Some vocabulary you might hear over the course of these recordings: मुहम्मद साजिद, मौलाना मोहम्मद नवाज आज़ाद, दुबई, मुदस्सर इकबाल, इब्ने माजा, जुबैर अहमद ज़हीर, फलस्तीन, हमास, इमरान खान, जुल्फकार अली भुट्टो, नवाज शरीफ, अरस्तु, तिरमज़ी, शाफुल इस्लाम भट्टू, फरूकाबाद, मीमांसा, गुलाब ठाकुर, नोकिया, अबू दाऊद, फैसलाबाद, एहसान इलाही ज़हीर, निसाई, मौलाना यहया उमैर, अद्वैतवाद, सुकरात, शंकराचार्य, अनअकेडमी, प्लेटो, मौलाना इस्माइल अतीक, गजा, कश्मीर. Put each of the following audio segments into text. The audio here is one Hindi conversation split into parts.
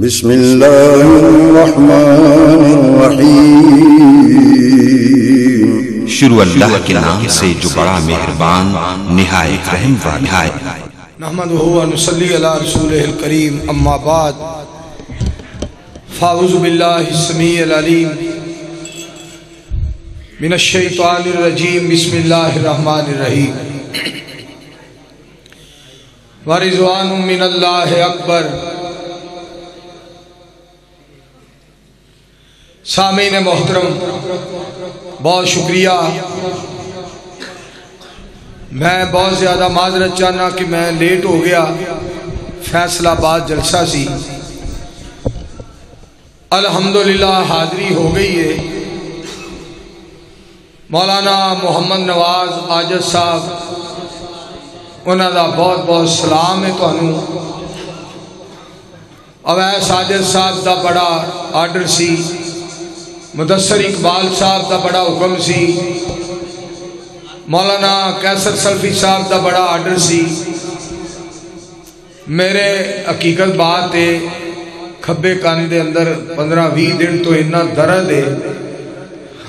बिस्मिल्लाहिर्रहमानिर्रहीम। शुरू अल्लाह के नाम से जो बड़ा मेहरबान निहायत रहम वाला है। नहमदुहु व नुसल्ली अला रसूलिल करीम। अम्मा बाद, फाऊज़ु बिल्लाहिस समीइल अलीम मिनश शैतानिर रजीम। बिस्मिल्लाहिर्रहमानिर्रहीम। व रिज़वानुम मिनल्लाहि अकबर। सामीन मोहतरम, बहुत शुक्रिया। मैं बहुत ज़्यादा माजरत चाहना कि मैं लेट हो गया, फैसलाबाद जलसा सी। अल्हम्दुलिल्लाह हाज़री हो गई है। मौलाना मोहम्मद नवाज आज़ाद साहब, उन्होंने बहुत बहुत सलाम है। थानू अवैस आज़ाद साहब का बड़ा आर्डर सी, मुदस्सर इकबाल साहब का बड़ा हुक्म सी, मौलाना कैसर सल्फी साहब का बड़ा आर्डर सी। मेरे हकीकत बात है, खब्बे कानी दे अंदर 15-20 दिन तो इन्ना दर्द है,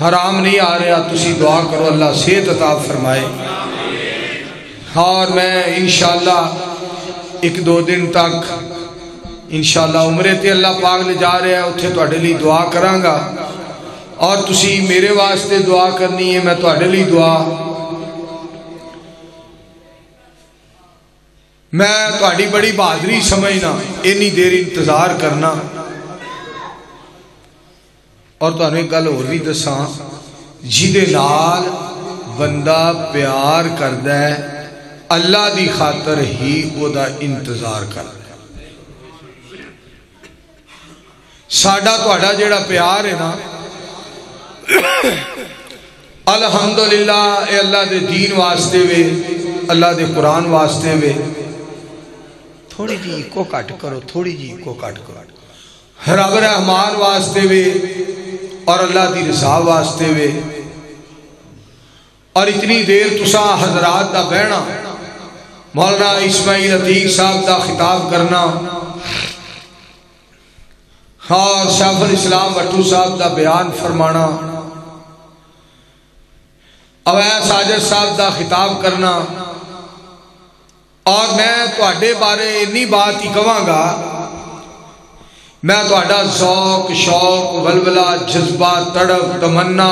हराम नहीं आ रहा। तुसी दुआ करो अल्लाह सेहत अता फरमाए। और मैं इंशाअल्लाह 1-2 दिन तक इंशाअल्लाह उम्रे ते अल्लाह पाक ले जा रहा है, उत्थे तुहाडे लई दुआ करांगा। और तुसी मेरे वास्ते दुआ करनी है, मैं तुहाडे लई दुआ। मैं तुहाडी बड़ी बहादुरी समझना इन्नी देर इंतजार करना। और तुहानू एक गल होर भी दसा, जिहदे नाल बंदा प्यार करदा है, अल्लाह दी खातर ही ओहदा इंतजार करदा है। साडा तुहाडा जिहड़ा प्यार है ना, अलहम्दुलिल्लाह ए अल्लाह दे दीन वास्ते वे, अल्लाह दे कुरान वास्ते वे। थोड़ी जी इको कट करो, थोड़ी जी इको कट करो। रब रहमान वास्ते वे और अल्लाह की रजा वास्ते वे। और इतनी देर तुसा हजरात का बहना, मौलाना इस्माइल अतीक साहब का खिताब करना, और शाफुल इस्लाम भट्टू साहब का बयान फरमाना, अवैस आज़ाद साहब का खिताब करना। और मैं तुहाडे बारे इन्नी बात ही कहांगा, मैं तुहाडा शौक शौक वलवला जज्बा तड़प तमन्ना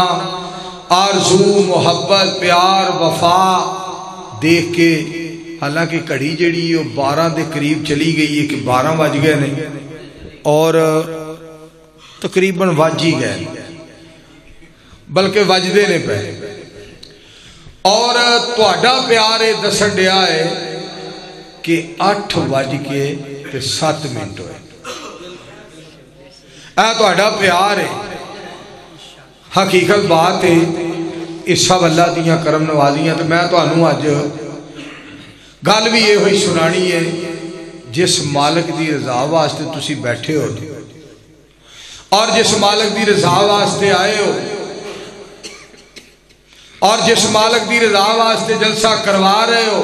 आरज़ू मुहब्बत प्यार वफा देख के, हालांकि घड़ी जिहड़ी है 12 के करीब चली गई है कि 12 बज गए ने और तकरीबन वज ही गए, बल्कि वजदे ने पे। और तुहाडा प्यार दसन दिया है कि 8:07 होए। ऐ तुहाडा प्यार है, हकीकत बात है। इस सब अल्लाह दियां करम नवाजियां। तो मैं तुहानू अज गल भी इहो ही सुनानी है, जिस मालिक की रजा वास्ते तुसी बैठे हो और जिस मालिक की रजा वास्ते आए हो और जिस मालिक की रजा वास्ते जलसा करवा रहे हो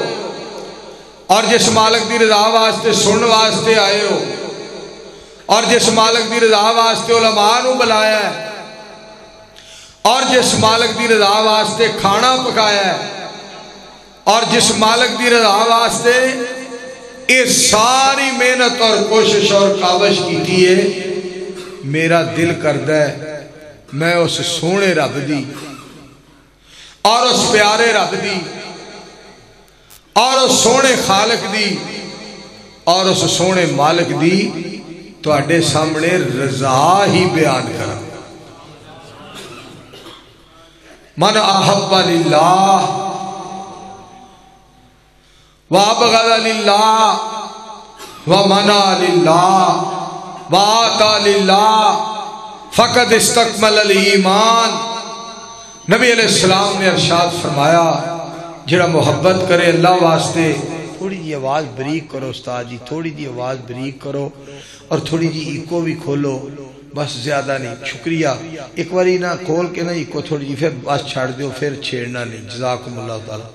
और जिस मालिक की रजा वास्ते सुन वास्ते आए हो और जिस मालिक की रजा वास्ते उलमा नू बुलाया है और जिस मालिक की रजा वास्ते खाना पकाया है और जिस मालिक की रजा वास्ते ये सारी मेहनत और कोशिश और कावश की है, मेरा दिल करता है मैं उस सोहने रब दी और उस प्यारे रब दी और उस सोहने खालक दी और उस सोहने मालिक दी तुहाडे सामने रजा ही बयान करा। मन अहब्बा लिल्लाह व अबगदा लिल्लाह व मना लिल्लाह व आता लिल्लाह फकद इस्तकमल अल ईमान। नबी अलैहिस्सलाम ने इरशाद फरमाया, जिहड़ा मुहब्बत करे अल्लाह वास्ते। थोड़ी जी आवाज़ बरीक करो उस्ताद जी, थोड़ी जी आवाज़ बरीक करो और थोड़ी जी इको भी खोलो, बस ज़्यादा नहीं। शुक्रिया। एक बारी ना खोल के ना इको थोड़ी जी, फिर बस छोड़ दो, फिर छेड़ना नहीं। जज़ाकुमुल्लाह ताला।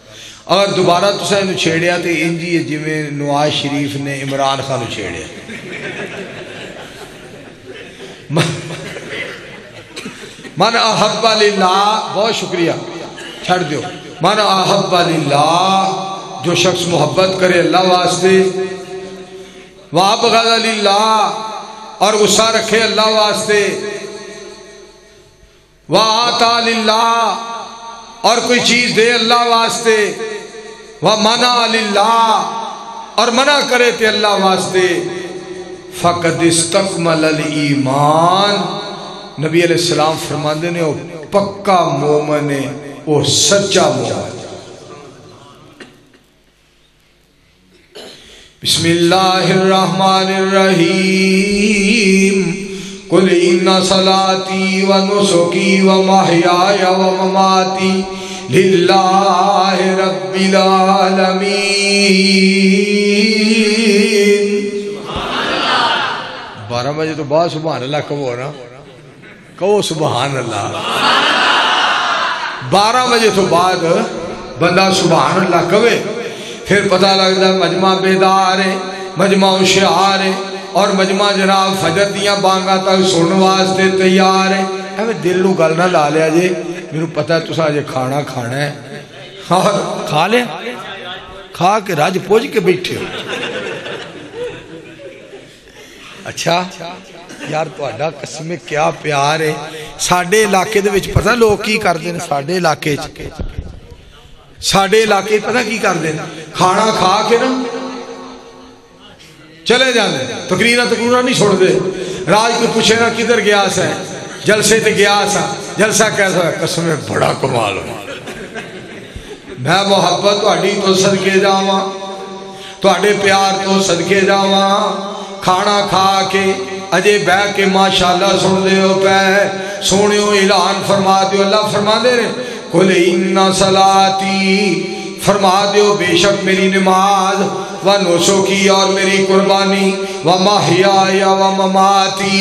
अगर दोबारा तुसें इन्हू छेड़िया तो इंज ही जिवें नवाज शरीफ ने इमरान खान छेड़िया। मन अहब्बा लिल्लाह, बहुत शुक्रिया छड़ दो। मन अहब्बा लिल्लाह, जो शख्स मोहब्बत करे अल्लाह वास्ते। वबगज़ लिल्लाह, और गुस्सा रखे अल्लाह वास्ते। वाता लिल्लाह, और कोई चीज़ दे अल्लाह वास्ते। व मना लिल्लाह, और मना करे तो अल्लाह वास्ते। फ़क़द इस्तकमल ईमान, नबी अलैहिस्सलाम फरमाते ने वो पक्का मोमन है, वो सच्चा मोमन। बिस्मिल्लाहिर्रहमानिर्रहीम। कुल इन्ना सलाती व नुसुकी व महयाया व ममाती लिल्लाहि रब्बिल आलमीन। 12 बजे तो बहुत सुबहान अल्लाह कहो ना, कहो सुबहान अल्लाह। 12 बजे तो बाद बंदा सुबहान अल्लाह कहे, फिर पता लगता है मजमा बेदार है, मजमा होशियार है, और मजमा जनाब फजर दियाँ बांगा तक सुन वास्ते तैयार है। एवं दिल नू गल ना ला लिया जे, मेनू पता है तुसा अजे खाना खाना है। और खा ले, खा के रज पुज के बैठे हो। अच्छा यार तुहाडा कसम क्या प्यार है। साडे इलाके दे विच पता लोग की करदे ने, साडे इलाके च साढ़े इलाके पता की करते हैं, खाना खा के ना चले जाते, तकरीर तकरूर नहीं छोड़ते। राज को पूछे ना किधर गया सा, जलसे तो गया सा, जलसा कैसा है? कसम बड़ा कमाल हो। मैं मुहब्बत थोड़ी तो सदके जावा, थोड़े प्यार तो सदके जावा। खाना खा के अजय बह के माशाल्लाह सुनते हो पै सोने ऐलान फरमा दो। अल्लाह फरमाते हैं कुल इन्ना सलाती, फरमा दो बेशक मेरी नमाज, व नुसुकी, और मेरी कुर्बानी, व महयाया व ममाती,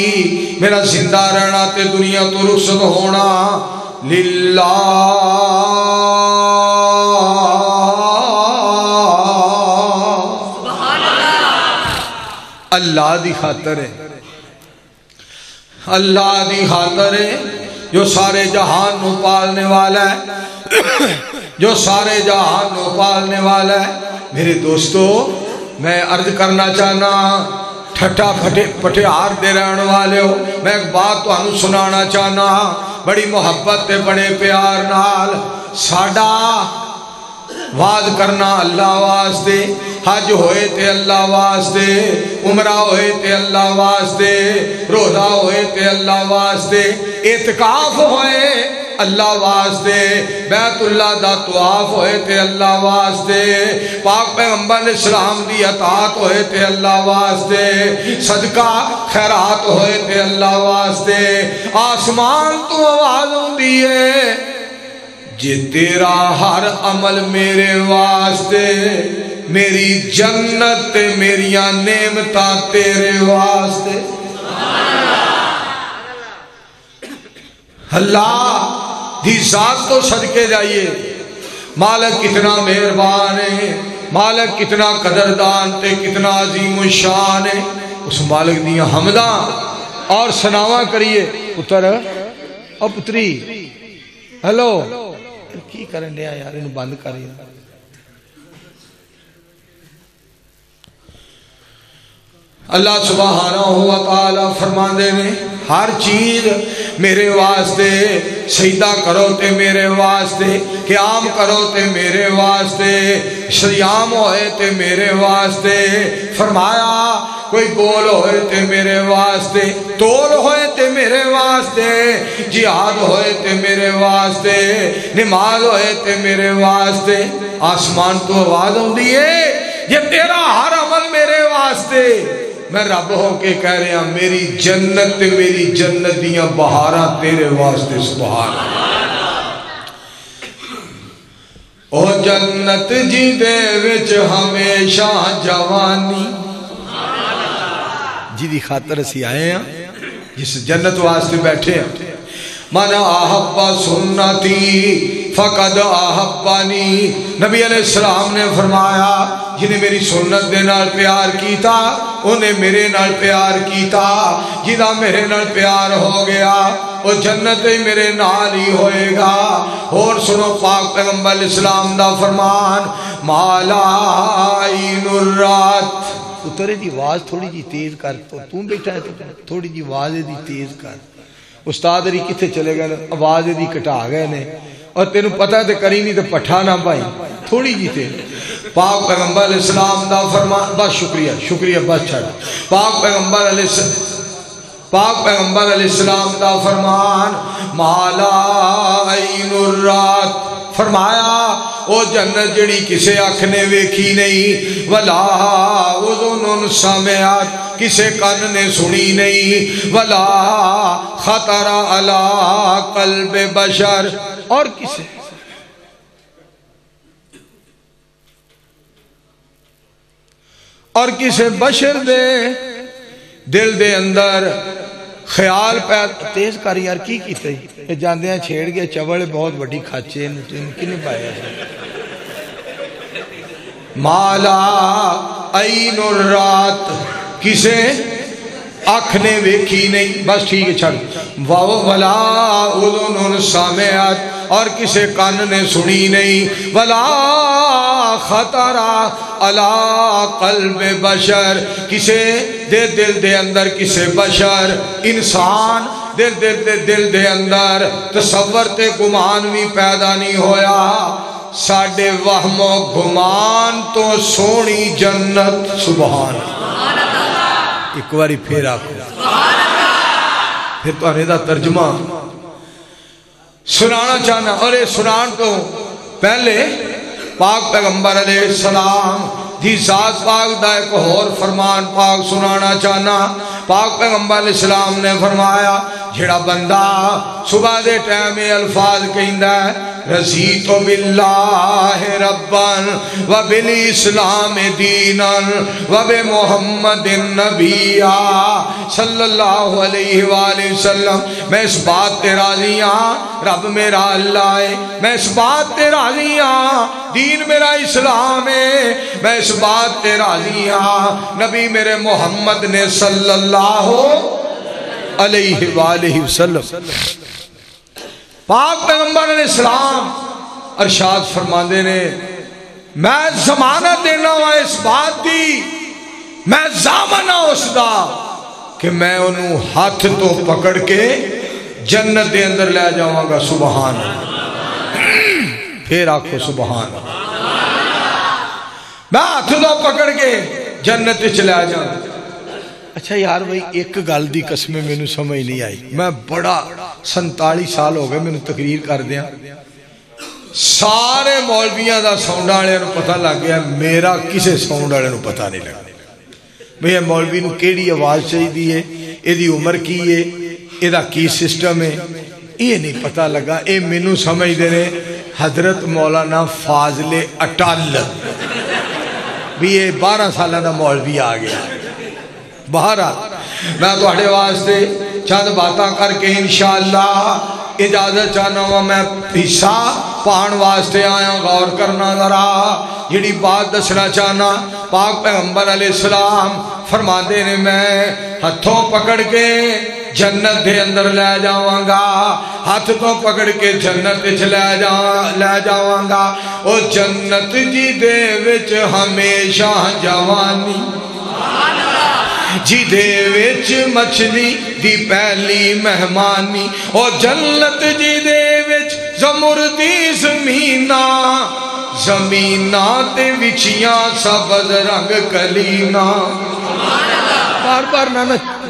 मेरा जिंदा रहना ते दुनिया तो रुखसत होना लिल्लाह। अल्लाह दी खातर है, अल्लाह दी खातर है, जो सारे जहान को पालने वाला है, जो सारे जहान को पालने वाला है। मेरे दोस्तों मैं अर्ज करना चाहना, ठट्ठा फटे पटिहार दे रहने वाले हो, मैं एक बात तुहानू सुनाना चाहना। बड़ी मुहब्बत ते बड़े प्यार नाल साडा वाज करना अल्लाह वास्ते, हज होए ते अल्लाह वास्ते, उमरा होए ते अल्लाह वास्ते, रोजा होए ते अल्लाह वास्ते, एतकाफ होए अल्लाह वास्ते, बैतुल्ला दा तवाफ होए ते अल्लाह वास्ते, पाक पैगंबर इस्लाम दी अतात होए ते अल्लाह वास्ते, सदका खैरात होए ते अल्लाह वास्ते। आसमान तो आवाज आती है जे तेरा हर अमल मेरे वास्ते, मेरी जन्नत मेरिया नेमता तेरे वास्ते। अल्लाह दी जात तो सदके जाइए। मालक कितना मेहरबान है, मालक कितना कदरदान ते कितना अजीम शान है। उस मालक दियां हमदा और सनावा करिए। पुत्र और पुत्री, हेलो की करन दिया यार, इन्हें बंद कर। अल्लाह सुब्हानहू व तआला फरमाते ने हर चीज़ मेरे वास्ते, सजदा करो तो मेरे वास्ते, क़याम करो तो मेरे वास्ते, सियाम होए तो मेरे वास्ते। फरमाया कोई गोल होए तो मेरे वास्ते, तोल होए तो मेरे वास्ते, जिहाद होए तो मेरे वास्ते, नमाज होए तो मेरे वास्ते। आसमान तो आवाज़ आती है ये तेरा हर अमल मेरे वास्ते। मैं रब होके कह रहा मेरी जन्नत ते मेरी जन्नत दियां बहारा तेरे वास्ते। सुभान ओ जन्नत जी दे विच हमेशा जवानी, जिदी खातर असी आए हैं, जिस जन्नत वास्ते बैठे हैं। मन आहब्बा सुन्नती फ़क़द अहब्बनी। नबी अलैहिस्सलाम ने फरमाया जिन्हें मेरी सुन्नत दे नाल प्यार कीता उन्हें मेरे नाल प्यार कीता, जिदा मेरे नाल प्यार हो गया और जन्नत ही मेरे नाल ही होएगा। और सुनो पाक पैगंबर इस्लाम दा फरमान माला ऐनुर रात। उतरे दी आवाज़ थोड़ी जी तेज़ कर, तू बैठा है थोड़ी जी आवाज़ दी तेज़ कर। उस्ताद री किथे चले गए, आवाज़ दी घटा गए ने और तेन पता तो करी नहीं तो पठा ना भाई थोड़ी जी ते। पाक पैगंबर अलैहिस्सलाम दा फरमान, बस शुक्रिया शुक्रिया बस छड़। पाक पैगंबर अलैहिस्सलाम दा फरमान माला ऐनुर रात। फरमाया ओ जन्नत जड़ी किसे अख ने वेखी नहीं, वला उज़ुनुन समिअत किसे कान ने सुनी नहीं, वला खतरा अला कल्बे बशर और किसे बशर दे दिल दे अंदर ख्याल पैदा। तेज कर यार की जांदे छेड़ गए चवल बहुत वड्डी खाचे किने पाया। माला ऐनुर रात किसे अख ने वेखी नहीं, बस ठीक है छड़। वाओ वला उज़ुनुन सामिअत और किसे कान ने सुनी नहीं, वला खतरा अला कल्बे बशर किसे दे दिल दे अंदर किसे बशर इंसान दिल दे अंदर तसव्वुर ते गुमान भी पैदा नहीं होया। साडे वहमो गुमान तो सोहनी जन्नत। सुभान एक बारी फिर आखो फिर तुहाडे दा तर्जमा सुनाना चाहना। और ये सुनान तो पहले पाक पैगंबर अलैहिस्सलाम दी जात पाक दा एक होर फरमान पाक सुनाना चाहना। पाक पैगंबर अलैहिस्सलाम ने फरमाया जेड़ा बंदा सुबह दे टाइम अल्फाज कहंदा है रज़ीतु बिल्लाहि रब्बन व बिल इस्लामि दीनन व बि मुहम्मदिन नबिया सल्लल्लाहु अलैहि व आलिहि वसल्लम। मैं इस बात पे राज़ी हूं रब मेरा अल्लाह है, मैं इस बात पे राज़ी हूं दीन मेरा इस्लाम है, मैं इस बात पे राज़ी हूं नबी मेरे मोहम्मद ने सल्लल्लाहु अलैहि व आलिहि वसल्लम। पाक पैगंबर अलैहिस्सलाम अरशाद फरमाते ने मैं जमानत देना वा इस बात की, मैं जामन हाँ उसका कि मैं उन्होंने हाथ तो पकड़ के जन्नत के अंदर लै जावांगा। सुबहान फिर आखो सुबहान। मैं हाथ तो पकड़ के जन्नत च लै जाऊंगा। अच्छा यार भाई एक गल की कसमें मैनू समझ नहीं आई, मैं बड़ा 47 साल हो गए मैनू तकरीर कर दिया सारे मौलवियां का साउंड वाले पता लग गया, मेरा किसी साउंड वाले पता नहीं लगा भैया मौलवी को केड़ी आवाज़ चाहिए, इसकी उम्र की है, इसका की सिस्टम है, ये नहीं पता लगा। ये मैनू समझते ने हजरत मौलाना फाजले अटल भी ये 12 साल का मौलवी आ गया बाहर। मैं थोड़े वास्ते चंद बातें करके इंशाअल्लाह इजाजत चाहना वा। मैं हिस्सा पाण वास्ते आया गौर करना जरा जी बात दसना चाहना। पाक पैगंबर अलैहिस्सलाम फरमाते ने मैं हथों पकड़ के जन्नत के अंदर लै जावांगा, हाथ तो पकड़ के जन्नत लै जावांगा और जन्नत जी दे विच हमेशा जवानी जी देविच मछली दी पहली मेहमानी और जन्नत जी देविच जमुरदी ज़मीना ते विचियां सबज रंग कलीना। बार बार ना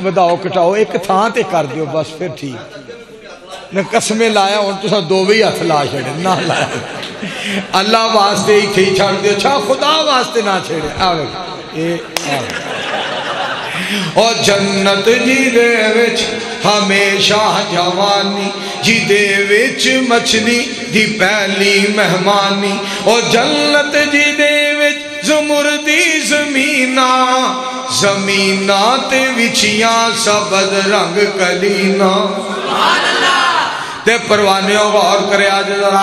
बधाओ घटाओ एक थां ते कर दियो बस फिर ठीक। मैं कसमें लाया हूँ तुसा दो भी हथ ला छड़े ना लाया अल्लाह वास्ते इत्थे ही छड़ दियो, अच्छा खुदा वास्ते ना छेड़े। आवे और जन्नत जी दे विच हमेशा जवानी जी दे विच मछली दी पहली मेहमानी और जन्नत जी दे विच ज़मुरदी ज़मीना ते विचियां सबज रंग कलीना। ते परवाने गौर करे जरा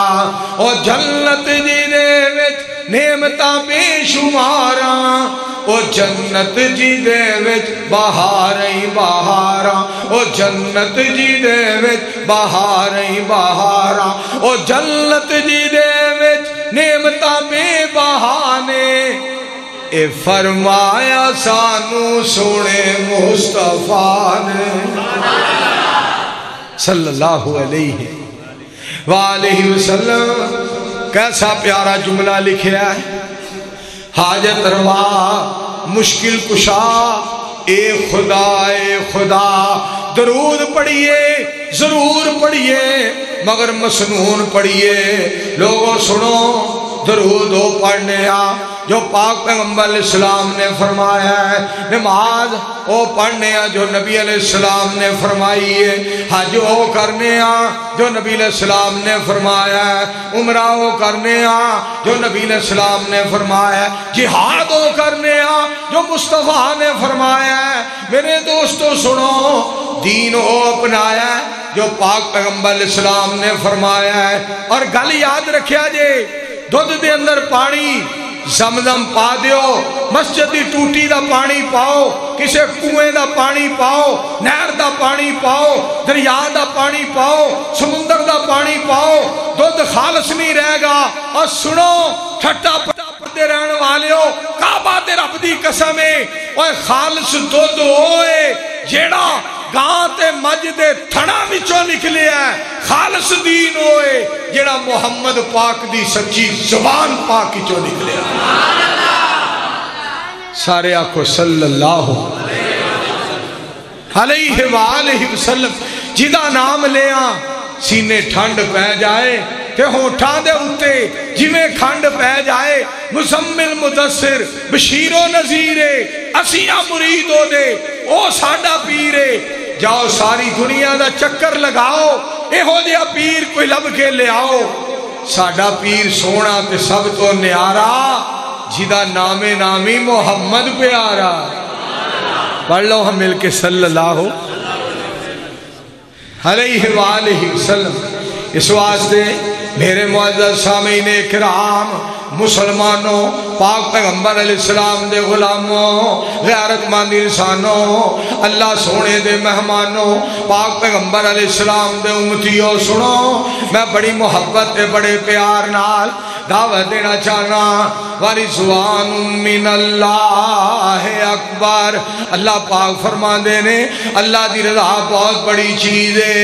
और जन्नत जी दे विच नेमता बेशुमारा और जन्नत जी दे विच बहार ही बहारा और जन्नत जी दे विच बहार ही बहारा और जन्नत जी दे विच नेमता बेबहाने ए फरमाया सानू सोने मुस्तफा ने सल्लल्लाहु अलैहि वालैहि वसल्लम। कैसा प्यारा जुमला लिखा है। हाजत रवा मुश्किल कुशा ए खुदा दरूद पढ़िए जरूर पढ़िए मगर मसनून पढ़िए। लोगों सुनो दरूद हो पढ़ने आ जो पाक पैगम्बर इस्लाम ने फरमाया है। नमाज ओ पढ़ने आ जो नबी अलैहिस्सलाम ने फरमाई है। हज ओ करने आ जो नबी अलैहिस्सलाम ने फरमाया है। उमरा ओ करने आ जो नबी अलैहिस्सलाम ने फरमाया है। जिहाद ओ करने आ जो मुस्तफ़ा ने फरमाया है। मेरे दोस्तों सुनो दीन ओ अपनाया जो पाक पैगम्बर इस्लाम ने फरमाया है। और गल याद रखिया जे दुध के अंदर पानी जमजम पा दियो, मस्जिद की टूटी का पानी पाओ, किसी कुएं का पानी पाओ, नहर का पानी पाओ, दरिया का पानी पाओ, समुंदर का पानी पाओ, दुध खालस नहीं रहेगा। और सुनो ठट्टा पट्टा पढ़ते रहने वाले हो, काबा ते रब दी कसम है और खालस दुध होए जेड़ा गां ते मज दे थणा विचों निकले है। खालस दीन होए जेड़ा मुहम्मद पाक दी सच्ची जुबान पाक चो निकले। सारे आखो सल्लल्लाहु अलैहि वालैहि वसल्लम। जिदा नाम लिया सीने ठंड पै जाए ते होठां दे उत्ते जिवें खंड पै जाए। मुजम्मिल मुदस्सिर बशीरो नज़ीरे असिया मुरीदो दे ओ साडा पीरे। जाओ सारी दुनिया का चक्कर लगाओ इहो जिहा पीर कोई लभ के लियाओ। साडा पीर सोहना ते सब तो न्यारा जिदा नामे नामी मुहम्मद प्यारा। पढ़ लो हम मिल के सल्लल्लाहु अलैहि वालैहि वसल्लम। इस वास्ते मेरे मुअज़्ज़ज़ सामीन इकराम मुसलमानों पाक पैगंबर अलैहिस्सलाम दे गुलामों गैरतमंद इंसानों अल्लाह सोने दे मेहमानों पाक पैगंबर अलैहिस्सलाम दे उम्मतियों सुनो मैं बड़ी मुहब्बत ते बड़े प्यार नाल दावत देना चाहना। रिज़वान मिनल्लाह अकबर। अल्लाह पाक फरमाते ने अल्लाह की रज़ा बहुत बड़ी चीज़ है।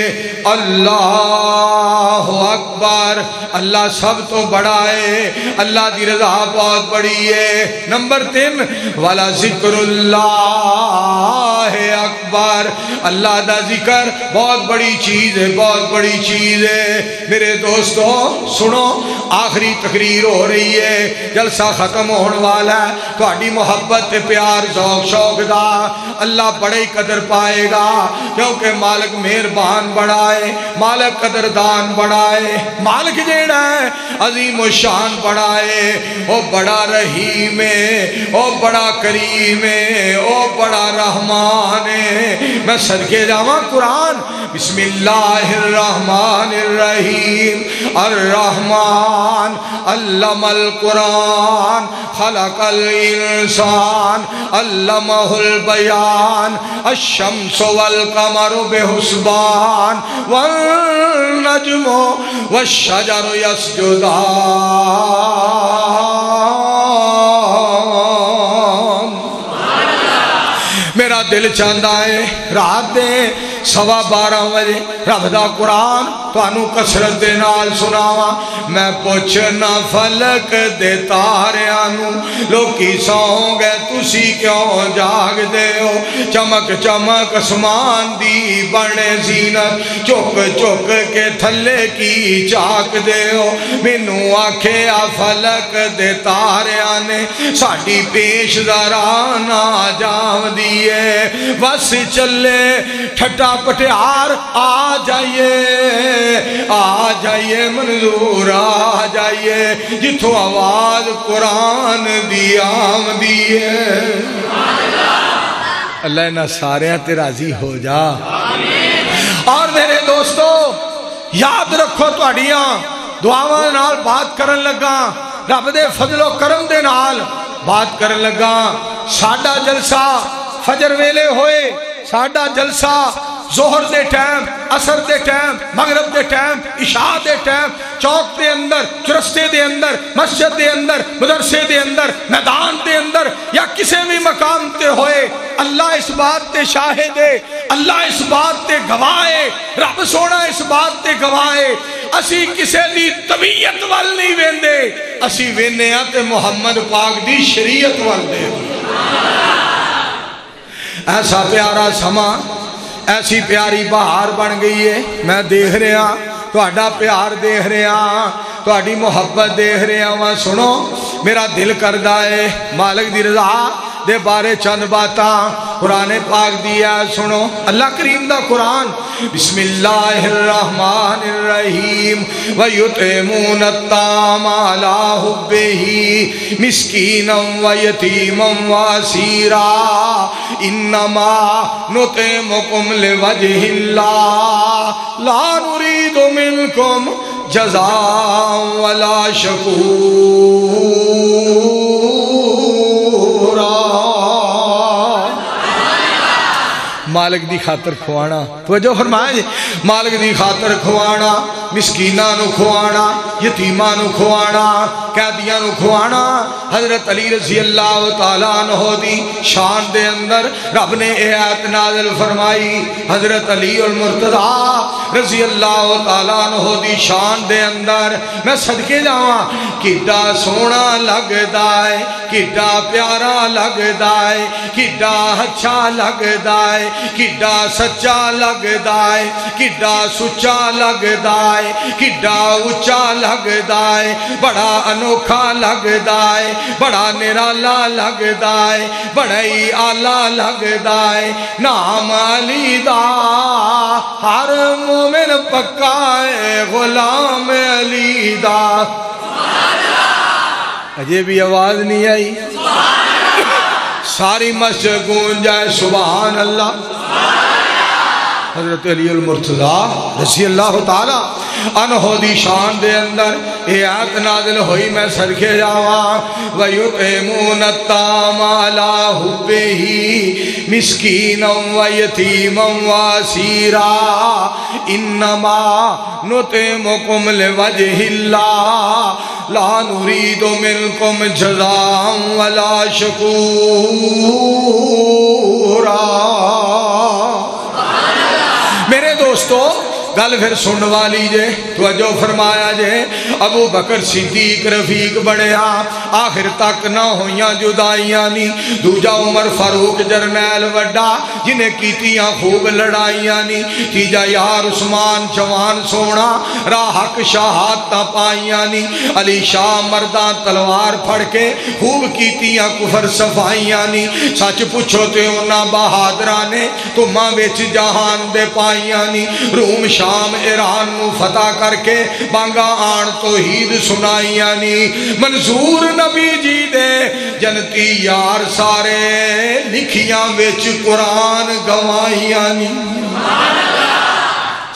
अल्लाह अकबर। अल्लाह सब तो बड़ा है। अल्लाह की रज़ा बहुत बड़ी है। नंबर 3 वाला ज़िक्रुल्लाह अकबर। अल्लाह का जिक्र बहुत बड़ी चीज़ है, बहुत बड़ी चीज़ है। मेरे दोस्तों सुनो आखिरी तकरीर हो रही है, जलसा खत्म होने वाला है। तुहाडी मुहब्बत प्यार शौक शौक दा अल्लाह बड़े ही कदर पाएगा क्योंकि मालिक मेहरबान बड़ा है, मालिक कदरदान बड़ा है, मालिक जेड़ा है अजीम और शान बड़ा है। ओ बड़ा रहीम है, ओ बड़ा करीम है, ओ बड़ा रहमान है। मैं सदके जावां कुरान बिस्मिल्लाहिर्रहमानिर्रहीम अर्रहमान अल्लमल कुरान खलकल इंसान अल्लमहुल बयान अश्शम्सु वल कमरु बिहुस्बान वल नज्मु वश्शजरु यसजुदान। मेरा दिल चाहता है रात दे 12:15 बजे रब दा कुरान तुहानू कसरत दे नाल सुनावा। मैं पुछना फलक दे तारियां नू लोकी सौं गए तुसी क्यों जागदे हो। चमक चमक आसमान दी बने जीनत चुक चुक के थले की झाकदे हो। मैनू आखिया फलक दे तारियां ने साडी पेश दरा ना जावदी है। बस चले ठट्टा पटियार आ जाइए मंजूर आ जाइए जिथों आवाज कुरान दी आमदी है। अल्लाह इन्हां सारियां ते राजी हो जा। और मेरे दोस्तों याद रखो तुहाड़ियां दुआवां नाल बात करन लगा, रब दे फजलो करम दे नाल बात करन लगा। साडा जलसा फजर वेले होए, साडा जलसा जोहर दे टाइम, असर दे टाइम, मगरब दे टाइम, इशा दे टाइम, चौक दे अंदर, चुरस्ते दे अंदर, मस्जिद दे अंदर, मदरसे दे अंदर, मैदान दे अंदर या किसी भी मकाम ते होए, अल्लाह इस बात ते शाहिद है, अल्लाह इस बात ते गवाह है, रब सोना इस बात ते गवाह है। असी किसी दी तबीयत वाल नहीं वेंदे, असी वेने आ ते मुहम्मद पाक दी शरीयत वाल दे। ऐसा प्यारा समा, ऐसी प्यारी बहार बन गई है। मैं देख रहा तुहाडा प्यार, देख रहा तुहाडी मुहब्बत, देख रहा वा। सुनो, मेरा दिल करदा है मालिक दी रज़ा दे बारे चंद बातां कुरान पाक दी है। सुनो अल्लाह करीम दा कुरान, बिस्मिल्लाहिर्रहमानिर्रहीम वयुतमून अत्ताम अला हुब्बिही मिस्कीनम व यतीमम व असीरा इन्नमा नुतमुकुम लिवजहिल्लाह ला नुरीदु मिनकुम जज़ाअन वला शकूरा। मालिक दी खातर खुआना, तवज्जो फरमाए, मालिक दी खातर खुआना, मिसकीना नू खुआना, यतीमा नू खुआना, कैदियां नू खुआना। हजरत अली रज़ी अल्लाह तआला अन्हु दी शान दे अंदर रब ने यह आयत नाज़िल फरमाई। हजरत अली उल मुर्तज़ा रज़ी अल्लाह तआला अन्हु दी शान दे अंदर मैं सदके जावां, किड्डा सोहना लगदा है, किड्डा प्यारा लगदा है, किड्डा अच्छा लगदा है, किड्डा सच्चा लगदा है, किड्डा सुच्चा लगदा है, किड्डा उच्चा लगदा है, बड़ा अनोखा लगदा है, बड़ा निराला लगदा है, बड़ा ही आला लगदा है। नाम अली दा हर मोमिन पक्का है, गुलाम अली दा। अजय भी आवाज नहीं आई, सारी मस्जिद गूंज जाए सुबहान अल्लाह। हजरत अली उल मुर्तज़ा रज़ी अल्लाह तआला अन्हु दी शान दे अंदर यह आयत नाज़िल होई। मैं सरके जावा, वयुतमून अत्ताम अला हुब्बिही मिस्कीनम व यतीमम व असीरा इन्नमा नुतमुकुम लिवजहिल्लाह ला नुरीदु मिनकुम जज़ाअन वला शकूरा। मेरे दोस्तों गल फिर सुन वाली जे, तवज्जो फरमाया जे। अबू बकर सिद्दीक रफीक बनिया, आखिर तक ना होइयां जुदाइयां नी। दूजा उमर फारूक जरनैल वड्डा, जिन्हें कीतियां खूब लड़ाइयां नी। तीजा यार उस्मान जवान सोना, राह हक शहादतां पाइयां नी। अली शाह मर्दा तलवार फड़ के खूब कीतियां कुफर सफाइयां नी। सच पुछो ते उन्हां बहादरां ने तुमां विच जहान दे पाइयां नी। रूम शाह शाम ईरान नू फतह करके बांगा आन तौहीद सुनाइयां नी। मंजूर नबी जी दे जनती यार सारे लिखियां विच कुरान गवाइयां नी।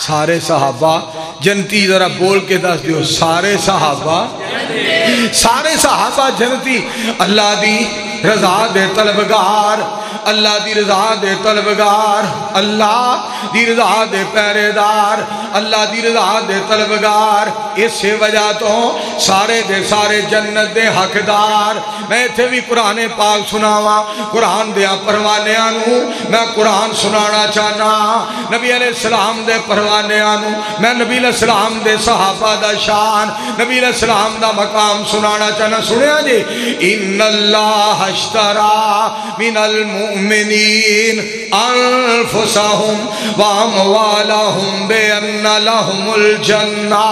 सारे सहाबा जनती, जरा बोल के दस दियो, सारे सहाबा, सारे सहाबा जनती। अल्लाह दी रज़ा दे तलबगार, अल्लाह दी रज़ा दे तलबगार, अल्लाह दी रज़ा दे पहरेदार, अल्लाह दी रज़ा दे तलबगार। इस वजह तो सारे दे सारे जन्नत दे हकदार। मैं इत्थे भी कुरान पाक सुनावा, कुरान दे परवानियां नू मैं कुरान सुनाना चाहना। नबी अलैहिस्सलाम दे परवानियां नू मैं नबी अलैहिस्सलाम दे सहाबा दा शान, नबी अलैहिस्सलाम दा मकाम सुनाना चाहना। सुनिया जी, इन्नल्लाह अश्तरा मिनल मुमिनीन अनफुसहुम व अमवालहुम बिअन्न लहुमुल जन्ना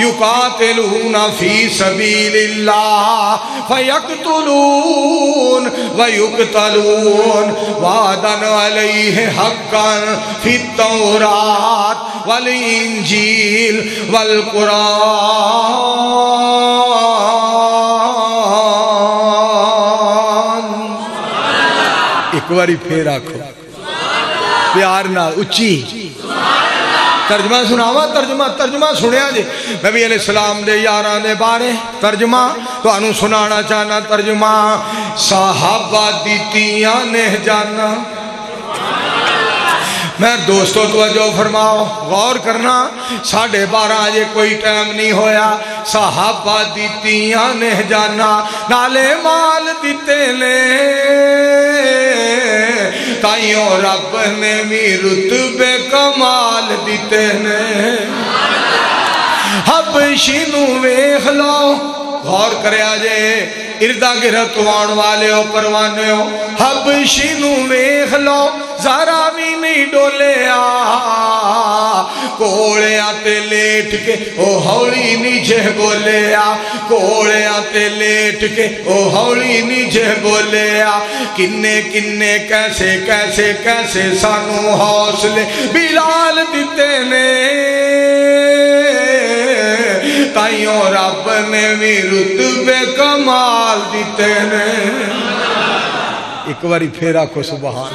युकातिलूना फी सबीलिल्लाह फयक्तुलून व युक्तलून वादन अलैहि हक्कन फित्तौरात वल इंजील वल कुरान। एक बारी फिर आखो प्यार नाल उच्ची, तर्जमा सुनावा तर्जमा तर्जमा सुनिया जी नबी अलैहिस्सलाम दे यारां दे बारे तर्जमा तुहानू सुनाना चाहना तर्जमा। साहबा दीतियां ने जाना मैं दोस्तों तवज्जो फरमाओ गौर करना 12:30 अजे कोई टाइम नहीं होया। साहबा दीतियां ने जाना नाले माल दिते ने ताइयों रब ने भी रुतबे कमाल दिते ने। हबशी नू वेख लो गौर करया जे इर्दा गिरत आने वाले हो परवाने हो। हबशी नू वेख लो जरा भी नहीं डोलिया कोले आते लेट के ओ हौली नीचे बोलिया कोले आते लेट के ओ हौली नीचे बोलिया किन्ने किन्ने कैसे कैसे कैसे सानू हौसले बिलाल दिते ने ताइयों रब ने भी रुतबे कमाल दिते ने। एक बारी फिर आखो सुभान।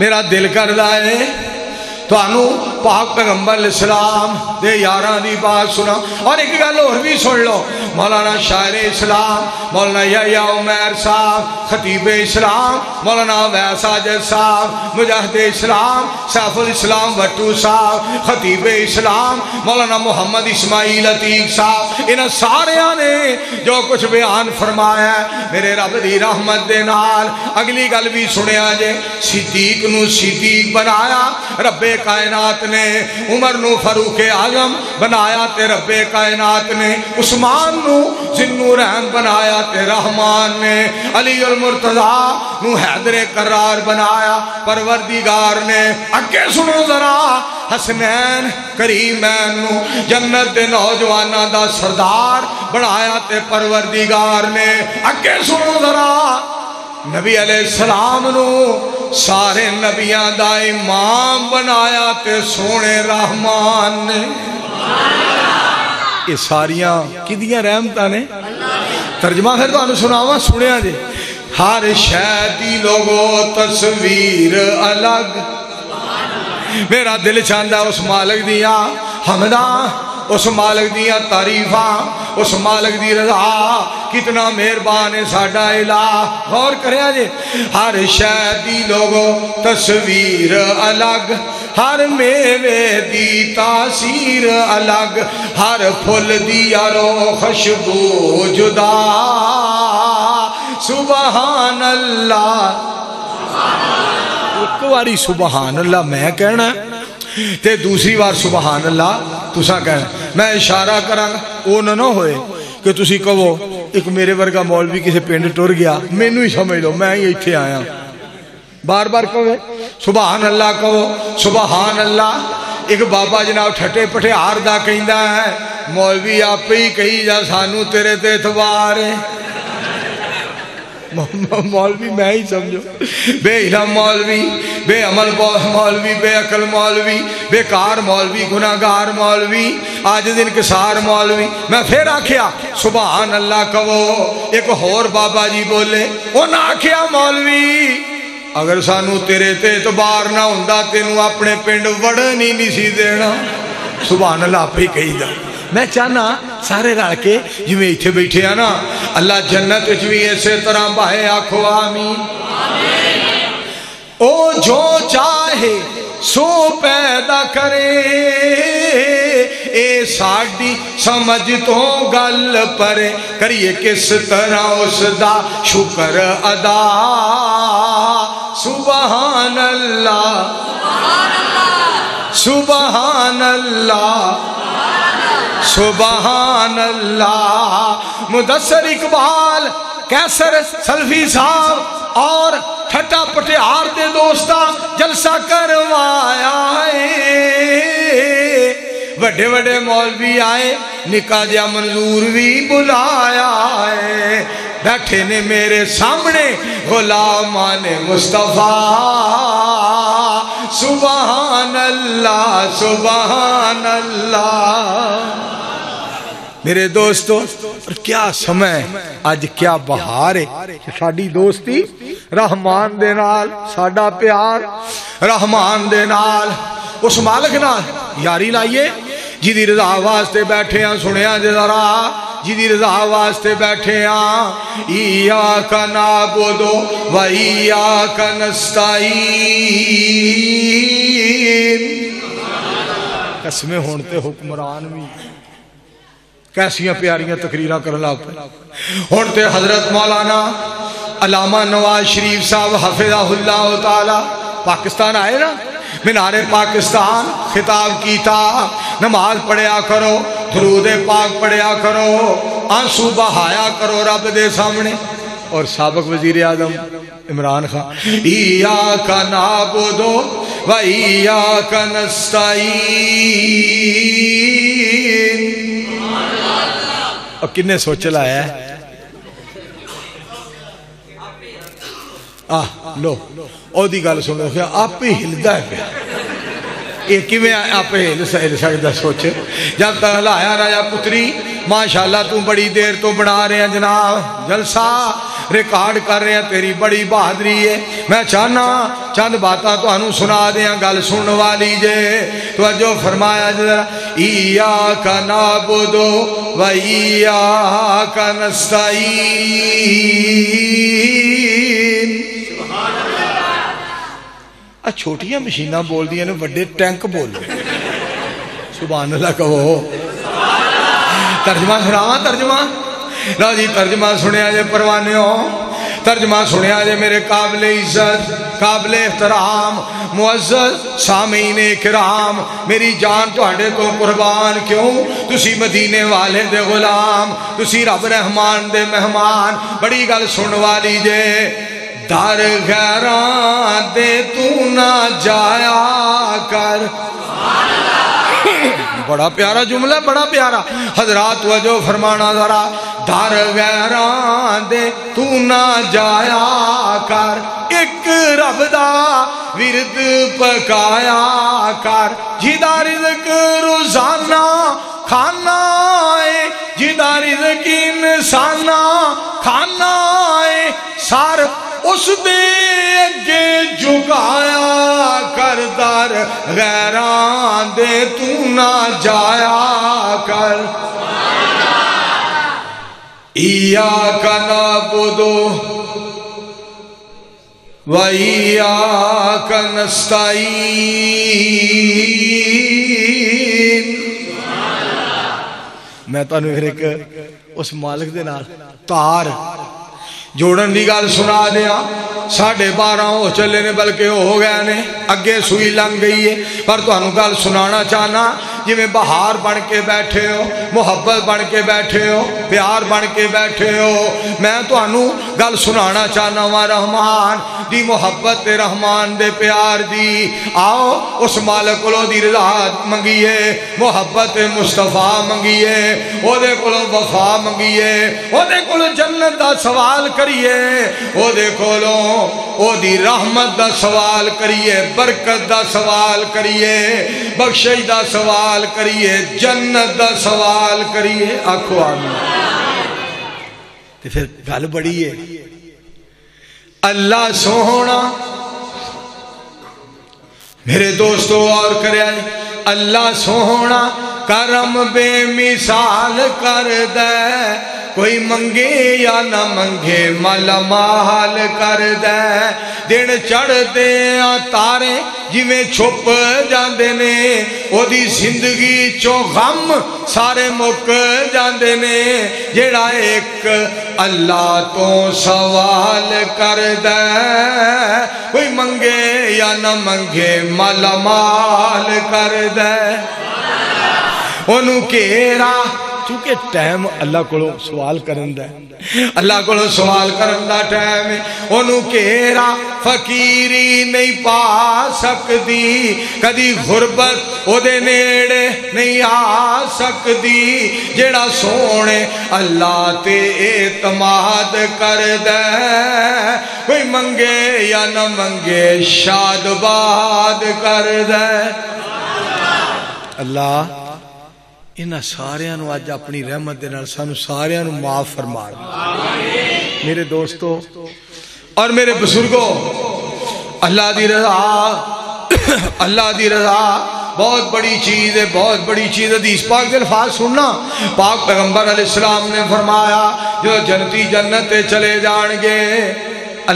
मेरा दिल करदा है तुहानू पाक पैगंबर इस्लाम दे यारां दी बात सुना। और एक गल होर भी सुन लो मौलाना शायर इस्लाम मौलाना यहया उमैर साहब खतीब इस्लाम मौलाना वैस आज़द साहब मुजाहिद इस्लाम सैफुल इस्लाम भट्टू साहब खतीब इस्लाम मौलाना मुहम्मद इस्माइल अतीक साहब इन सारिया ने जो कुछ बयान फरमाया मेरे रब दी रहमत दे नाल। अगली गल भी सुनिया जे सिद्दीक नू सिद्दीक बनाया रब्बे कायनात ने उमर नू फरूके आजम बनाया ते रब्बे कायनात ने उस्मान नू जिन्नूरैन बनाया ते रहमान ने अली और मुर्तज़ा नू हैदरे करार बनाया परवरदिगार ने। अगे सुनो जरा हसनैन करीमैन नू जन्नत दे नौजवाना दा सरदार बनाया ते परवरदिगार ने। अगे सुनो जरा नबी अलैहिस्सलाम नू सारे नबियां दा इमाम बनाया ते सोने रहमान ने। ये सारियां किदियां रहमतां ने। तर्जमा फिर तुहानू सुनावा सुनिया जी। हर शै दी लोगो तस्वीर अलग मेरा दिल चाहता उस मालिक दियां हमदा उस मालिक दियां तारीफा उस मालिक दी रज़ा कितना मेहरबान है साडा इलाह। गौर करया जे हर शै दी लोगो तस्वीर अलग हर मेवे दी तासीर अलग हर फुल दी यारो खुशबू जुदा सुबहान अल्लाह। एक बारी सुबहान अल्लाह मैं कहना ते दूसरी बार सुबहान अल्लाह तुसा कहना। मैं इशारा करांगा वो ना होए कि तुसी कहो एक मेरे वर्गा मौलवी किसी पिंड टुर गया मैनू ही समझ लो मैं ही इत्थे आया। बार बार कहो सुबहान अल्लाह कहो सुबहान अल्लाह। एक बाबा जनाब ठट्टे पठियार दा कहंदा है मौलवी आपे ही कही जा सानू तेरे ते इतवार है मौलवी मैं ही समझो बेइलम मौलवी बेअमल मौलवी बेअकल मौलवी बेकार मौलवी गुनाहगार मौलवी आज दिन किसार मौलवी। मैं फिर आख्या सुभान अल्लाह कहो। एक होर बाबा जी बोले उन्हें आख्या मौलवी अगर सानू तेरे ते इतबार ना हुंदा तेनू अपने पिंड वड़न ही नहीं सी देना। सुभान अल्लाह आपे ही कहीदा। मैं चाहना सारे रल के जिवें इत्थे बैठे हैं ना अल्लाह जन्नत विच भी इसे तरह बाहे आखो आमीन। ओ जो चाहे सो पैदा करे ए साडी समझ तो गल परे करिए किस तरह उसदा शुक्र अदा सुबहान अल्लाह सुबहान अल्लाह सुबहान अल्लाह। मुदस्सर इकबाल कैसर सल्फी साहब और ठट्टा पटियार दे दोस्ता जलसा करवाया बड़े बड़े मौलवी आए निका जिहा मंजूर भी बुलाया है बैठे ने मेरे सामने गुलामान मुस्तफा सुबहान अल्लाह सुबहान अल्लाह। मेरे दोस्तों, क्या समय अज, क्या बहार है साडी दोस्ती। रहमान दे नाल साडा प्यार, रहमान दे नाल उस मालिक नाल यारी लाइए जिदी रजा वास्ते बैठे आ। सुनिया जरा, जिदी रजा वास्ते बैठे आ। इयाका नाबुदो व इयाका नस्ताईन। कसमें होने ते हुक्मरान भी कैसिया प्यारियां तकरीर कर लग पे। हुण ते हजरत मौलाना अलामा नवाज शरीफ साहब हफिज़हुल्लाह तआला पाकिस्तान आए ना, मिनारे पाकिस्तान खिताब किया। नमाज पढ़िया करो, दुरूदे पाक पढ़िया करो, आंसू बहाया करो रब दे सामने। और साबक वजीर आजम इमरान खान, इय्याका नअबुदु व इय्याका नस्ताईन। किन्ने सोच लाया लो ओदी गल सुन। आप ही हिलदा है आप हिल सकता सोच। जब तक हिलाया राजा पुत्री, माशाल्लाह तू बड़ी देर तो बना रहे जनाब जलसा, रिकॉर्ड कर रहे हैं, तेरी बड़ी बहादुरी है। मैं चाहना चंद बातें तुहानू सुना दें, गल सुन वाली जे। तवज्जो फरमाया जरा, इय्याका नअबुदु व इय्याका नस्ताईन। आ छोटिया मशीना बोल दिया ने, बड़े टैंक बोल रहे। सुभान अल्लाह कहो। तर्जमा सुनावा, तर्जमा लो जी। तर्जमा सुनिया जे परवाने हो, तर्जमा सुनिया जे मेरे काबिले इज्जत, काबिले एहतराम मुअज़्ज़ज़ सामीने किराम। मेरी जान तुहाडे तो कुर्बान, क्यों तुसी मदीने वाले दे गुलाम, तुसी रब रहमान दे मेहमान। बड़ी गल सुन वाली जे। दर गैरां दे तू ना जाया कर। बड़ा प्यारा जुमला, बड़ा प्यारा। हजरात वजो फरमाना जरा, दर गैरां दे तू ना जाया कर, एक रब दा विरद पकाया कर। जिदा रिज़्क रोजाना खाना है, जिदा रिज़्क इंसाना खाना है, सार उस दे अगे झुकाया कर। दर गैरां दे तू ना जाया कर। इय्याका नअबुदु व इय्याका नस्ताईन। मैं तुहानू फिर एक उस मालिक दे नाल तार जोड़न की गल सुना दिया। 12:30 हो चले ने, बल्कि हो गए ने, अगे सुई लंघ गई है। पर तुहानू गल सुनाना चाहना, जिमें बहार बन के बैठे हो, मुहब्बत बन के बैठे हो, प्यार बन के बैठे हो, मैं तुहानू गल सुनाना चाहना वा रहमान दी मुहब्बत ते रहमान दे प्यार दी। आओ उस मालिक कोलों दी रज़ा मंगिए, मुहब्बत मुस्तफा मंगिए, ओदे कोलों वफा मंगिए, ओदे कोलों जन्नत दा सवाल करिए, ओदे कोलों ओदी रहमत दा सवाल करिए, बरकत दा सवाल करिए, बख्शिश दा सवाल करिए, जन्नत दा सवाल करिए। आखो आमीन। फिर गल बड़ी है। अल्लाह सोहना मेरे दोस्तों और कर, अल्लाह सोहना करम बेमिसाल कर दे, कोई मंगे या ना मंगे माला माल कर दे। दिन चढ़ते आ तारे जिमें छुप जाते ने, ओदी जिंदगी चो गम सारे मुक जाते ने। जेड़ा एक अल्लाह तो सवाल कर दे, कोई मंगे या ना मंगे माला माल कर दे। ओनू घेरा, क्योंकि टाइम अल्लाह को सवाल करन दा, अल्लाह को सवाल करन दा टाइम है। ओनू घेरा फकीरी नहीं पा सकती, कदी गुरबत ओदे नेड़े नहीं आ सकती। जेड़ा सोने अल्लाह ते एतमाद कर दे, कोई मंगे या ना मंगे शादबाद कर दे। अल्लाह इन्हां सारियां नूं अज अपनी रहमत दे नाल सानूं सारियां नूं माफ़ फरमा दे। मेरे दोस्तों और मेरे बुजुर्गों, अल्लाह दी रज़ा बहुत बड़ी चीज़ है, बहुत बड़ी चीज़ है। हदीस पाक के अल्फाज सुनना, पाक पैगम्बर अलैहिस्सलाम ने फरमाया जो जन्नती जन्नत चले जाएंगे,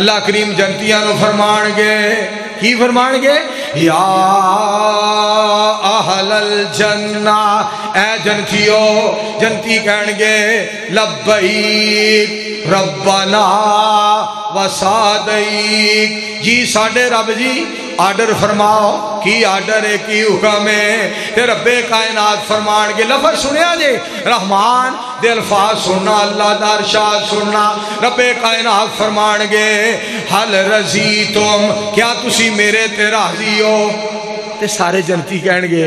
अल्लाह करीम जन्नतियां नूं फरमाएंगे, की फरमाएंगे, या अहलल जन्ना, ए जन्नतियो, जन्नती कहेंगे लब्बैक रब्बना वसादैक, जी साडे रब जी आर्डर फरमाओ, की आर्डर है, की हुक्म है। रब्बे कायनात फरमान के लफ्ज़ सुनिया जे, रहमान दे अल्फाज सुनना, अल्लाह दा इरशाद सुनना। रब्बे कायनात फरमान के हल रजी तुम, क्या तुसी मेरे ते राजी हो? ते सारे जन्नती कहणगे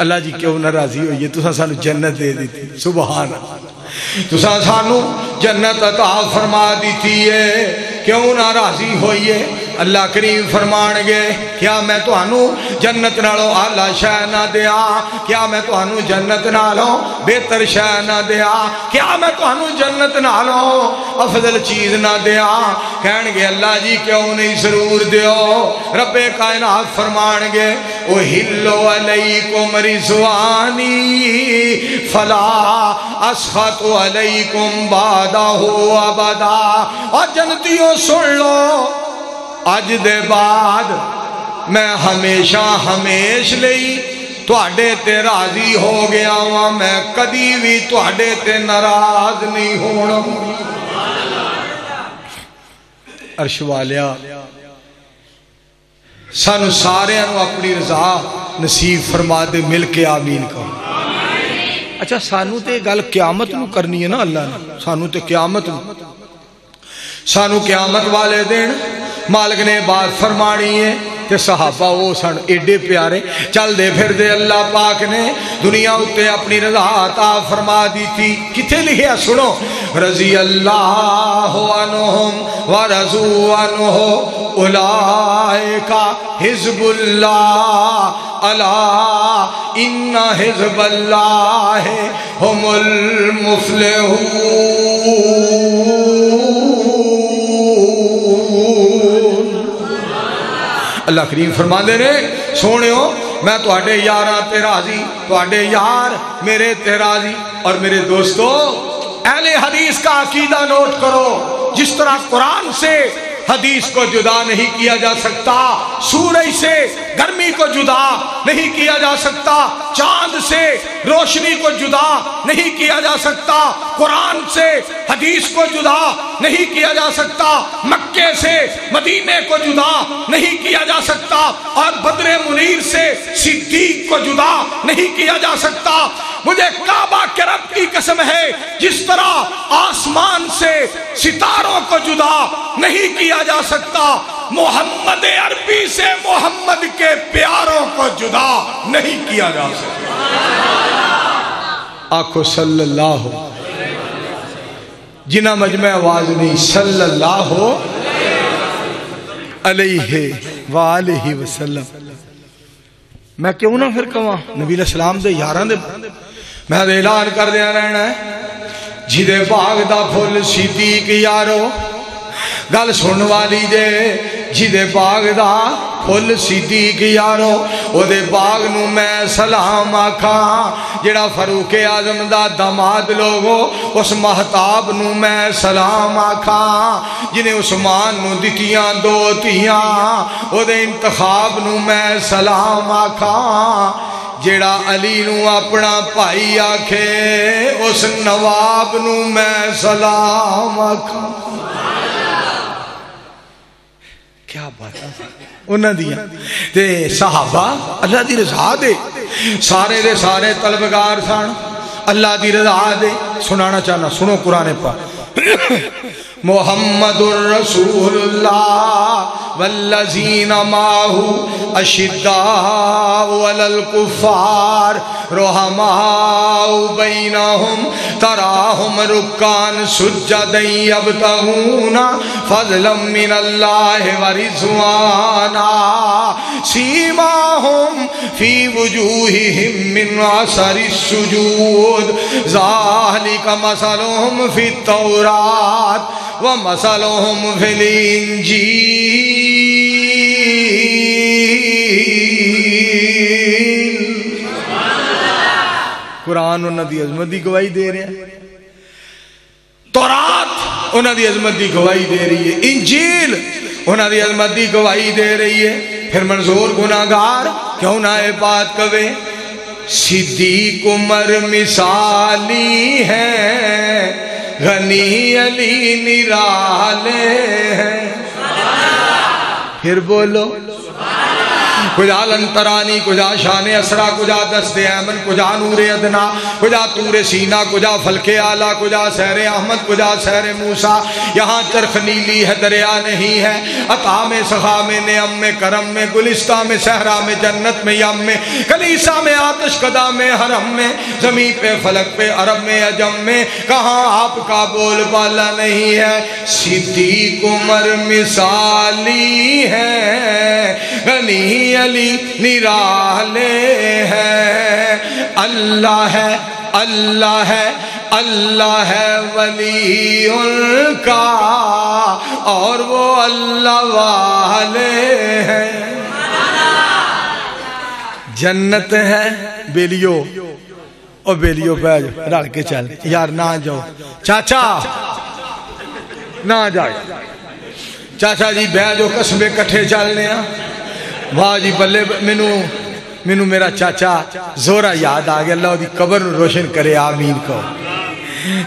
अल्लाह जी क्यों ना राजी होइए, तुसा सानू जन्नत दे दी, सुभान अल्लाह, तुसा सानू जन्नत अता फरमा दी है, क्यों ना राजी होइए। अल्लाह करीम फरमाएंगे क्या मैं तुहानू जन्नत नालों आला शह ना दिया, क्या मैं तुहानू जन्नत नालों बेहतर शह ना दिया, क्या मैं तुहानू जन्नत नालों अफजल चीज़ ना दिया? कहेंगे अल्लाह जी क्यों नहीं, जरूर दियो। रब्बे कायनात फरमाएंगे ओ हिल्लो अलैकुम रिज़वानी फला अस्खतु अलैकुम बादहु अबदा, और जन्नतियों सुन लो अज दे बाद मैं हमेशा हमेश लई तुहाडे ते राजी हो गया वा, मैं कदी भी तुहाडे ते नाराज नहीं होना। अर्श वालिया सानू सारियां नू अपनी रजा नसीब फरमा दे, मिल के आमीन कहो। अच्छा, सानू ते गल क्यामत नू करनी है ना, अल्लाह ने सानू ते क्यामत सानू क्यामत वाले दिन मालिक ने बात फरमानी है। ते सहाबा वो सन एडे प्यारे, चलते फिरते अल्लाह पाक ने दुनिया उत्ते अपनी रज़ा अता फरमा दी थी। किथे लिखिया सुनो, रज़ी अल्लाहु अन्हुम व रज़ू अन्हु उलाइका हिज़्बुल्लाह अला इन्ना हिज़्बल्लाह हुमुल मुफ़्लिहून। अल्लाह करीम फरमाते ने सोने हो, मैं तुहाडे यारा ते राजी, तुहाडे यार मेरे ते राजी। और मेरे दोस्तों, अहले हदीस का अकीदा नोट करो, जिस तरह कुरान से हदीस को जुदा नहीं किया जा सकता, सूरज से गर्मी को जुदा नहीं किया जा सकता, चांद से रोशनी को जुदा नहीं किया जा सकता, कुरान से हदीस को जुदा नहीं किया जा सकता, मक्के से मदीने को जुदा नहीं किया जा सकता, और बद्रे मुनीर से सिद्दीक को जुदा नहीं किया जा सकता। मुझे काबा के रब की कसम है, जिस तरह आसमान से सितारों को जुदा नहीं किया जा सकता, मोहम्मद अरबी से मोहम्मद के प्यारों को जुदा नहीं किया जा सकता। आखो सल्लल्लाहु, जिना मजमे आवाज नहीं, सल्लल्लाहु अलैहि वालिहि वसल्लम। मैं क्यों ना फिर कह नबी अलैहिस्सलाम दे यारां दे, मैं ऐलान कर दिया रहना है, जिदे बाग दा फुल सिद्दीक यारो, गल सुन वाली जे, जिदे बाग दा फुल सिद्दीक यारो, ओदे बाग नू मैं सलाम आखां, जिहड़ा फरूक आजम दा दामाद लोगो, उस महताब नू मैं सलाम आखां, जिन्हें उस्मान नू दित्तियां दो तियां, ओदे इंतखाब नू मैं सलाम आखां, जेड़ा अली नू अपना भाई आखे, उस नवाब नू मैं सलाम आखां। क्या बात उन्हां दियां ते सहाबा अल्लाह दी रज़ा दे सारे दे सारे तलबगार सन अल्लाह दी रज़ा दे। सुनाना चाहना, सुनो कुरान पाक, मुहम्मदुर रसूलुल्लाह वल्लज़ीना माहू अशिद्दाउ अलल कुफ़ार रुहमाउ बैनहुम तराहुम रुक्कान सुज्जदन यब्तगूना फज़लन मिनल्लाहि व रिज़वाना सीमाहुम फी वजूहिहिम मिन असरि सुजूद ज़ालिका मसलुहुम फी तौरात व मसलुहुम फिल इंजील। कुरान उन्हें दी अजमत की गवाही दे रहे हैं, तौरात उन्हें दी अजमत की गवाही दे रही है, इंजील उन्हें दी अजमत की गवाही दे रही है। फिर मंजूर गुनागार क्यों ना ये बात कवे, सिद्दीक उमर मिसाली हैं, गनी अली निराले हैं। फिर बोलो कुजा लंतरानी, कुजा शान असरा, कुजा दस्ते अमन, कुजा नूर अदना, कुजा तूर सीना, कुजा फलके आला, कुजा सहरे अहमद, कुजा सहरे मूसा। यहाँ चरख नीली है, दरिया नहीं है। अता में सखा में, नेम में, करम में, गुलिस्ता में, सहरा में, जन्नत में, यम में, कलीसा में, आतश कदा में, हरम में, जमीन पे, फलक पे, अरब में, अजम में, कहाँ आपका बोल बाला नहीं है। सिद्दीक उमर मिसाली है, गनी अली निराले हैं। अल्लाह है, अल्लाह है, अल्लाह है वली उनका, और वो अल्लाह वाले हैं। जन्नत है बेलियो, और बेलियो पे रल के चल यार, ना जाओ चाचा, ना जाओ चाचा जी, बह जाओ कस्बे कट्ठे चलने। वाह जी बल्ले, मैनू मेरा चाचा जोरा याद आ गया, अल्लाह की कबर रोशन करे, आमीन कहो।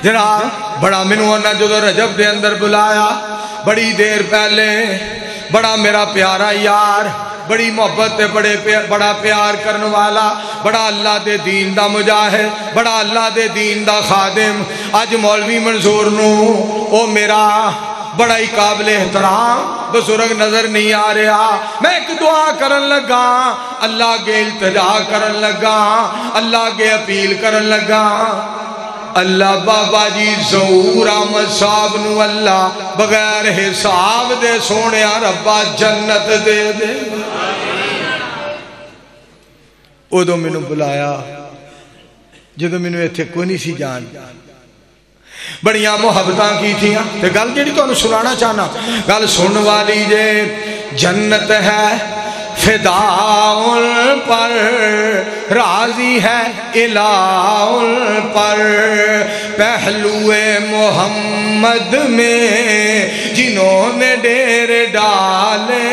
जनाब बड़ा मैनू उन्हें जो रजब के अंदर बुलाया, बड़ी देर पहले, बड़ा मेरा प्यारा यार, बड़ी मोहब्बत है, बड़ा प्यार करने वाला, बड़ा अल्लाह दे दीन दा मुजाहिद, बड़ा अल्लाह दे दीन दा खादिम, अज मौलवी मंजूर नू ओ मेरा बड़ा ही काबिल एहतराम बुजुर्ग नजर नहीं आ रहा। मैं एक दुआ करन लगा, अल्लाह के इल्तिजा करन लगा, अल्लाह के अपील करन लगा, अल्लाह बाबा जी ज़हूर अहमद साहब नू अल्लाह बगैर हिसाब दे सोने रब्बा जन्नत दे दे। उदो मैनू बुलाया जो मैनू इत्थे कोई नहीं सी जान, बड़िया मुहब्बत की थी। गल जी तुम सुना चाहना, गल सुन वाली जे, जन्नत है फिदाउल पर, राजी है इलाउल पर, पहलुए मोहम्मद में जिन्होंने डेरे डाले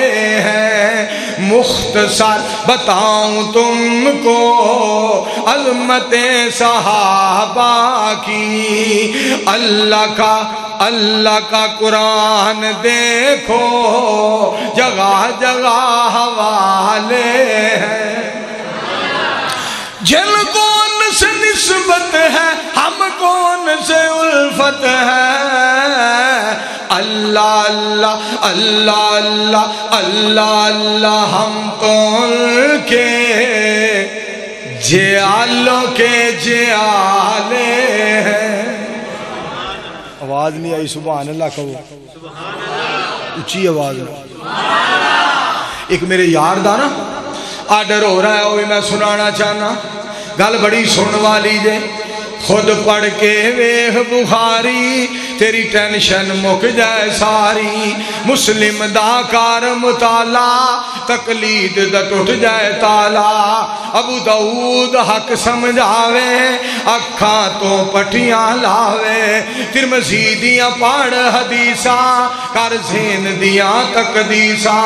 हैं। मुख्तसर बताऊं तुमको अज़मते सहाबा की, अल्लाह का कुरान देखो, जगह जगह हवाले हैं। जिनको उनसे निस्बत है, हमको उनसे उल्फत है। अल्लाह अल्लाह अल्लाह अल्लाह अल्लाह अल्लाह, हम तो उनके जियालों के जियाले हैं। आवाज नहीं आई, सुभान अल्लाह कहो, ऊंची आवाज। एक मेरे यार दा ना आर्डर हो रहा है, वो भी मैं सुनाना चाहना। गल बड़ी सुन वाली जे, खुद पढ़ के वेख बुखारी, तेरी टेंशन मुक जाए सारी। मुस्लिम दा कार मुताला, तकलीद दा टुट जाए ताला। अबू दाऊद हक समझावे, अखा तो पटियां लावे। तिरमज़ी दियां पढ़ हदीसा, कर ज़ेन दियां तकदीसा।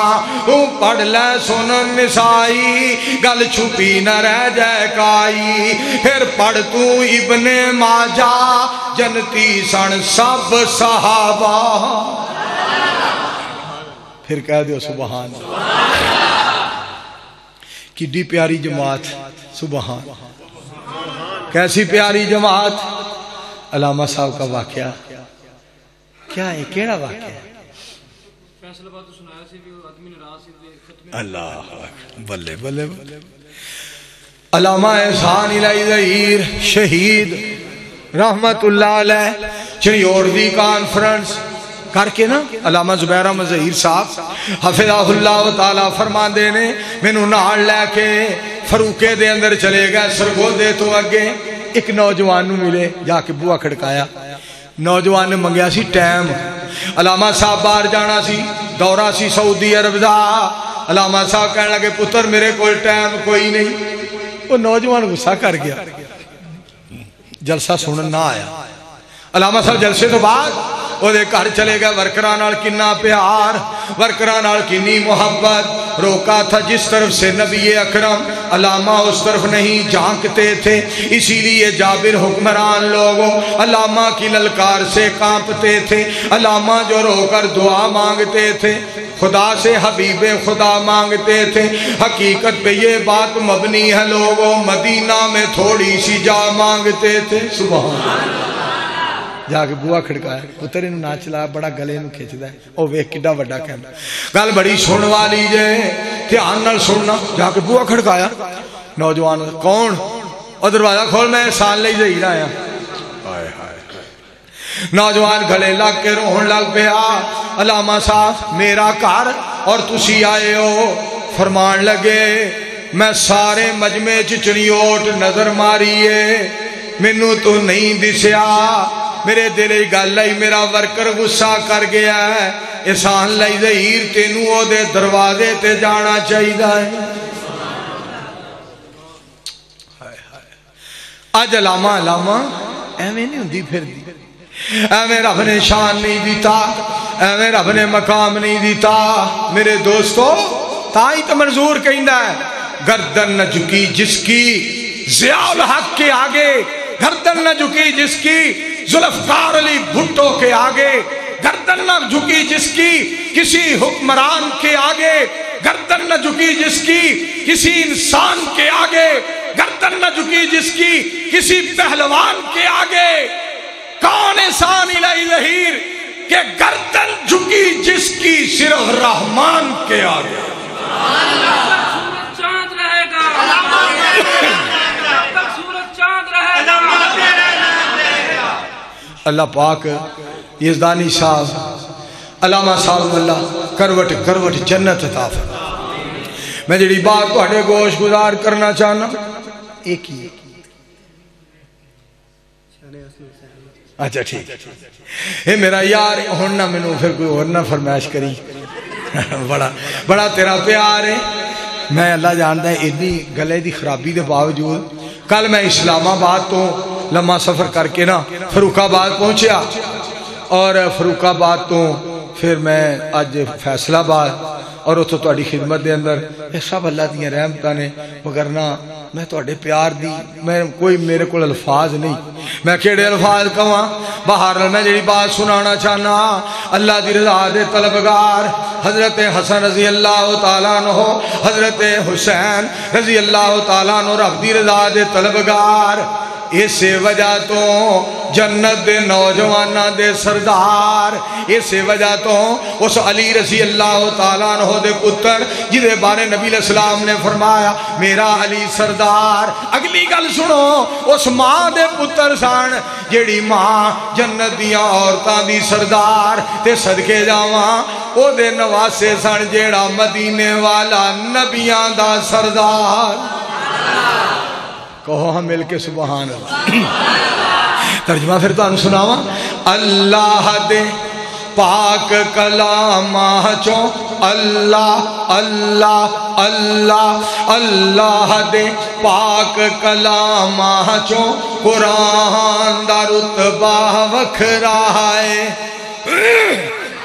तू पढ़ ले सुन निसाई, गल छुपी न रह जाए काई। फिर पढ़ तू इब्ने माजा, जनती सन सब सहाबा। फिर कह दो सुबहान, किड्डी प्यारी जमात, सुबहान कैसी प्यारी जमात। अलामा साहब का वाकया क्या है, केड़ा वाकया? अल्लाह बल्ले बल्ले बल्ले। अलामा एहसान इलाही ज़हीर शहीद रहमतुल्लाह अलैह, श्री ओरदी कॉन्फ्रेंस करके ना अलामा जुबैर अहमद ज़हीर साहब हफिज़हुल्लाह तआला फरमांदे ने मैनू नाल लैके फरूके दे अंदर चले गए। सरगोदे तो अगे एक नौजवान नू मिले, जाके बूहा खड़काया। नौजवान ने मंगया सी टाइम, अलामा साहब बाहर जाना सी, दौरा सी सऊदी अरब दा। अलामा साहब कहने लगे पुत्र मेरे कोल टाइम कोई नहीं। वो नौजवान गुस्सा कर गया, जलसा सुनन ना आया। अलामा साहब जलसे तो बाद ओदे घर चले गए। वर्करां नाल किन्ना प्यार, वर्करां नाल किन्नी मुहब्बत। रोका था जिस तरफ से नबी अकरम, अलामा उस तरफ नहीं झांकते थे। इसीलिए जाबिर हुक्मरान लोगों अलामा की ललकार से कांपते थे। अलामा जो रोकर दुआ मांगते थे, खुदा से हबीबे खुदा मांगते थे। हकीकत पे ये बात मबनी है लोगों, मदीना में थोड़ी सी जा मांगते थे। सुभान जाके बूहा खड़काया, पुत्र इन्हू ना चला, बड़ा गले नू खिंचदा है। ओ वेख किड्डा वड्डा कहंदा, गल बड़ी सुन वाली जे, ध्यान नाल सुनना। जाके बूहा खड़काया, नौजवान कौन? ओ दरवाजा खोल, मैं साल ले ज़हीर आया। हाय हाय, नौजवान गले लग के रोन लग पिया। अलामा साहब मेरा घर और तुसी आए हो। फरमान लगे मैं सारे मजमे च चनियोट नजर मारी है, मैनू तू नहीं दिसिया। मेरे दिल की गल आई, मेरा वर्कर गुस्सा कर गया है। एहसान लाई ज़हीर, तेनू ओदे दरवाजे ते जाना चाहिए है। अज लामा लामा एवें नहीं हुंदी फिरदी, एवें रब ने शान नहीं दिता, एवें रब ने मकाम नहीं दिता। मेरे दोस्तों, ताई तो मंजूर कहंदा है, गर्दन न झुकी जिसकी ज़ियाउल हक के आगे, गर्दन न झुकी जिसकी जुल्फकार अली भुट्टो के आगे, गर्दन न झुकी जिसकी किसी हुक्मरान के आगे, गर्दन न झुकी जिसकी किसी इंसान के आगे, गर्दन न झुकी जिसकी किसी पहलवान के आगे। कौन एहसान इलाही ज़हीर के गर्दन झुकी जिसकी सिर्फ रहमान के आगे। चांद रहेगा, अल्लाह पाक यज़दानी साहब अलामा साहब अल्लाह करवट करवट जन्नत अता फरमाए। मैं जी बात तुहाडे गोश गुजार करना चाहना, एक ही अच्छा ठीक है मेरा यार, हुण ना मैनू फिर कोई होर ना फरमाइश करी। बड़ा बड़ा तेरा प्यार है, मैं अल्लाह जानदा इन्नी गले की खराबी के बावजूद कल मैं इस्लामाबाद तो लम्मा सफ़र करके ना फरूकाबाद पहुंचया, और फरूकाबाद तो फिर मैं अज फैसलाबाद, और उतो तुहाडी खिदमत दे अंदर। यह सब अल्लाह दियां रहमतां ने, मगर ना मैं तुहाडे प्यार दी मैं कोई मेरे कोल अल्फाज नहीं, मैं केड़े अल्फाज कहां। बहरहाल मैं जिहड़ी बात सुनाना चाहना, अल्लाह दी रज़ा दे तलबगार हज़रत हसन रज़ी अल्लाह तआला अन्हु, हज़रत हुसैन रज़ी अल्लाह तआला अन्हु रब दी रज़ा दे तलबगार। इस वजह तो जन्नत दे नौजवाना दे सरदार, इस वजह तो उस अली रज़ी अल्लाह तआला अन्हु दे पुत्तर जिहदे बारे नबी अलैहिस्सलाम ने फरमाया मेरा अली सरदार। अगली गल सुनो, उस माँ दे पुत्तर सन जिहड़ी माँ जन्नत दियां औरतां दी सरदार, ते सदके जावां ओदे नवासे सन जेड़ा मदीने वाला नबियां दा सरदार। कहो हम मिल के सुबहान अल्लाह। तर्जमा फिर तुहानू सुनावा, अल्लाह दे पाक कलामा चो अल्लाह अल्लाह अल्लाह, अल्लाह दे पाक कलामा चो कुरान दा रुतबा वखरा है।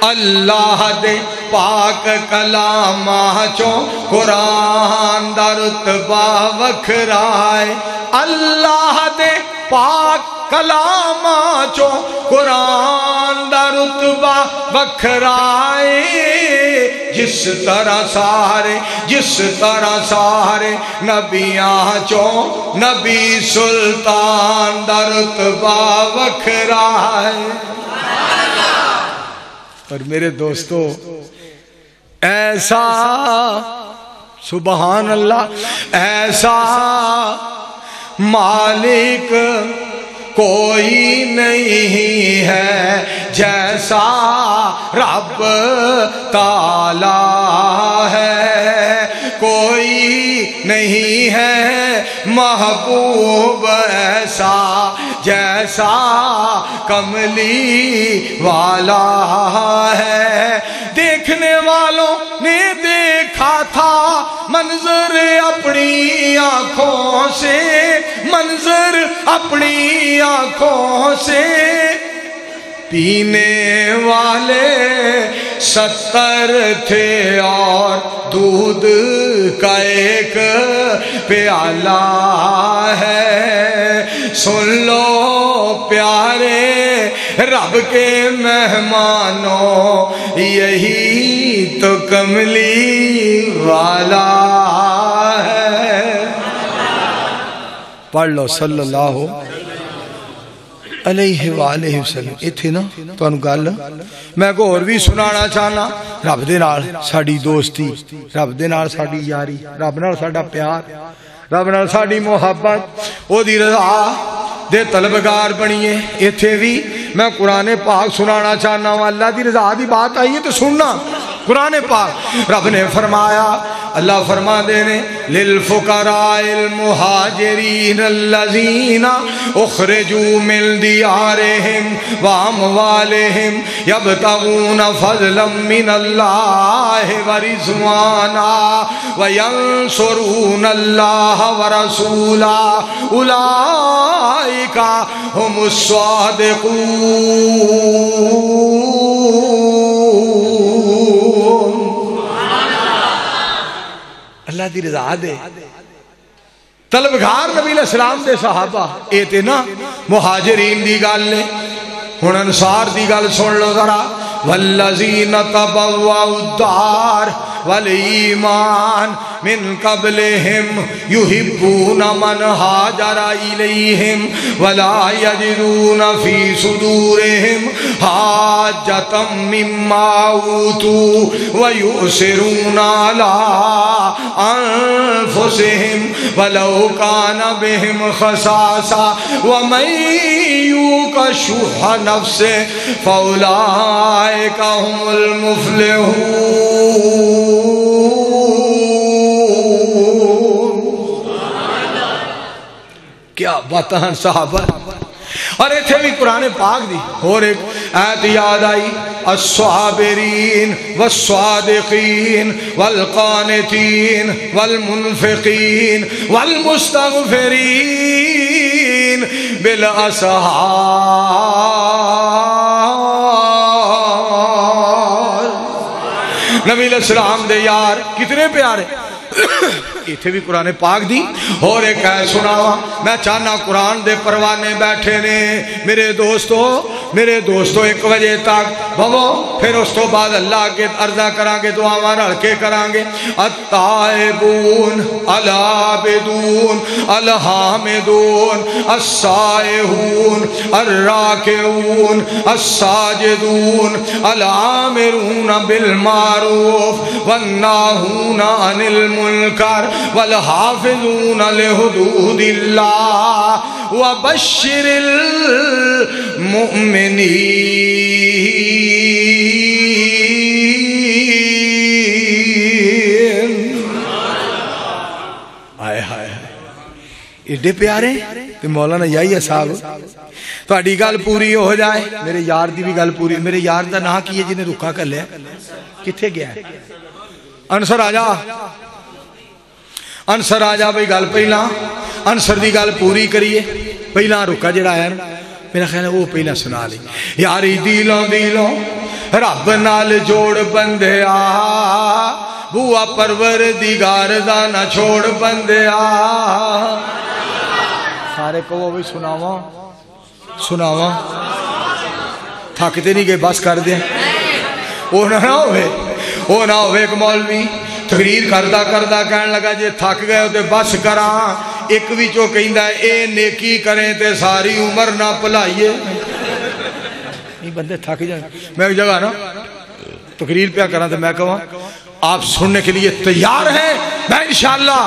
अल्लाह दे पाक कलामा चो कुरान दा रुतबा वखरा है। अल्लाह दे पाक कलामा चो कुरान दा रुतबा वखरा है। जिस तरह सारे नबियां चो नबी सुल्तान दा रुतबा वखरा है। पर मेरे दोस्तों, ऐसा सुबहान अल्लाह, ऐसा मालिक कोई नहीं है जैसा रब ताला है, कोई नहीं है महबूब ऐसा जैसा कमली वाला है। देखने वालों ने देखा था मंजर अपनी आंखों से, मंजर अपनी आंखों से, पीने वाले 70 थे और दूध का एक प्याला है। सुन लो प्यारे रब के मेहमानों, यही तो कमली वाला है। पढ़ लो सल्लल्लाहु अलैहि वालैहि वसल्लम। इथे ना तुहानू गल मैं को होर भी सुनाना चाहना। रब दे नाल साडी दोस्ती, रब दे नाल साडी यारी, रब नाल साडा प्यार, रब नाल साडी मोहब्बत, ओदी रज़ा दे तलबगार बनिए। इथे भी मैं कुरान पाक सुनाना चाहना हूँ। अल्लाह की रजा की बात आई है तो सुनना। कुरान पाक रब ने फरमाया, अल्लाह फरमा देने लिल फुकराइल मुहाजिरीन अल्लज़ीना उखरिजू मिन दियारिहिम व अमवालिहिम यब्तगून फज़लन मिनल्लाहि व रिज़वाना व यंसुरून अल्लाह व रसूलहू उलाइका हुमुस सादिकून। अल्लाह दी रज़ा दे तलबगार नबी अलैहिस्सलाम दे सहाबा। ए ते ना मुहाजिरीन दी गल ने, हुण अंसार दी गल सुन लो जरा। वल्लज़ीना तबव्वउद्दार वलईमान मिन क़ब्लिहिम युहिब्बून मन हाजरा इलैहिम वला यजिदून फी सुदूरिहिम हाजतम मिम्मा ऊतू व युसिरून अला अनफुसिहिम वलौ कान बिहिम खसासा व मन यूक़ शुह नफ़्सिहि फौला हुमुल मुफ़्लिहून। क्या बात है साहबा। और इथे भी कुरान पाक दी होर एक आयत याद आई। अस्साबिरीन वस्सादिकीन वल्कानितीन वल्मुनफिकीन वल्मुस्तगफिरीन बिल असहार। नबी अलैहिस्सलाम दे यार कितने प्यारे। इथे भी कुरान पाक दी और एक है सुनावा। मैं चाहना कुरान दे परवाने बैठे ने मेरे दोस्तों 1 बजे तक बवो, फिर उस तो बाद अल्लाह के अर्जा करांगे, दुआवां रल के करांगे। अत्ताइबून अलाबिदून अलहामिदून अस्साइहून अर्राकिऊन अस्साजिदून अलामिरून बिलमारूफ वन्नाहून अनिल मुनकर वल हाफिजून लिहुदूदिल्लाह व बश्शिरिल मुमिनीन। आए हाय एडे प्यारे ते मौलाना याहिया साहब तुहाडी गल पूरी हो जाए। मेरे यार दी भी गल पूरी। मेरे यार दा नाम की है जिन्हें रुका कर लिया, किथे गया अनसर आजा, अनसर आजा भाई। गल पहला अनसर की गल पूरी करिए। पहला रुका जड़ा है मेरा ख्याल है वो पहला सुना ली। यारी दिलों दिलों रब नाल जोड़ बंदिया, बुआ परवर दिगार दा ना छोड़ बंदिया। सारे कहो भी सुनावा। थकते नहीं गए, बस कर दे। ओ ना हो एक मौलवी तकरीर करदा करदा कहन लगा जे थक गए तो बस करा। एक भी चो कहंदा ए नेकी करें तो सारी उम्र ना भुलाइए। नहीं बंदे थक जाए। मैं एक जगह ना तकरीर पे करा तो मैं कहूँ आप सुनने के लिए तैयार हैं, मैं इंशाल्लाह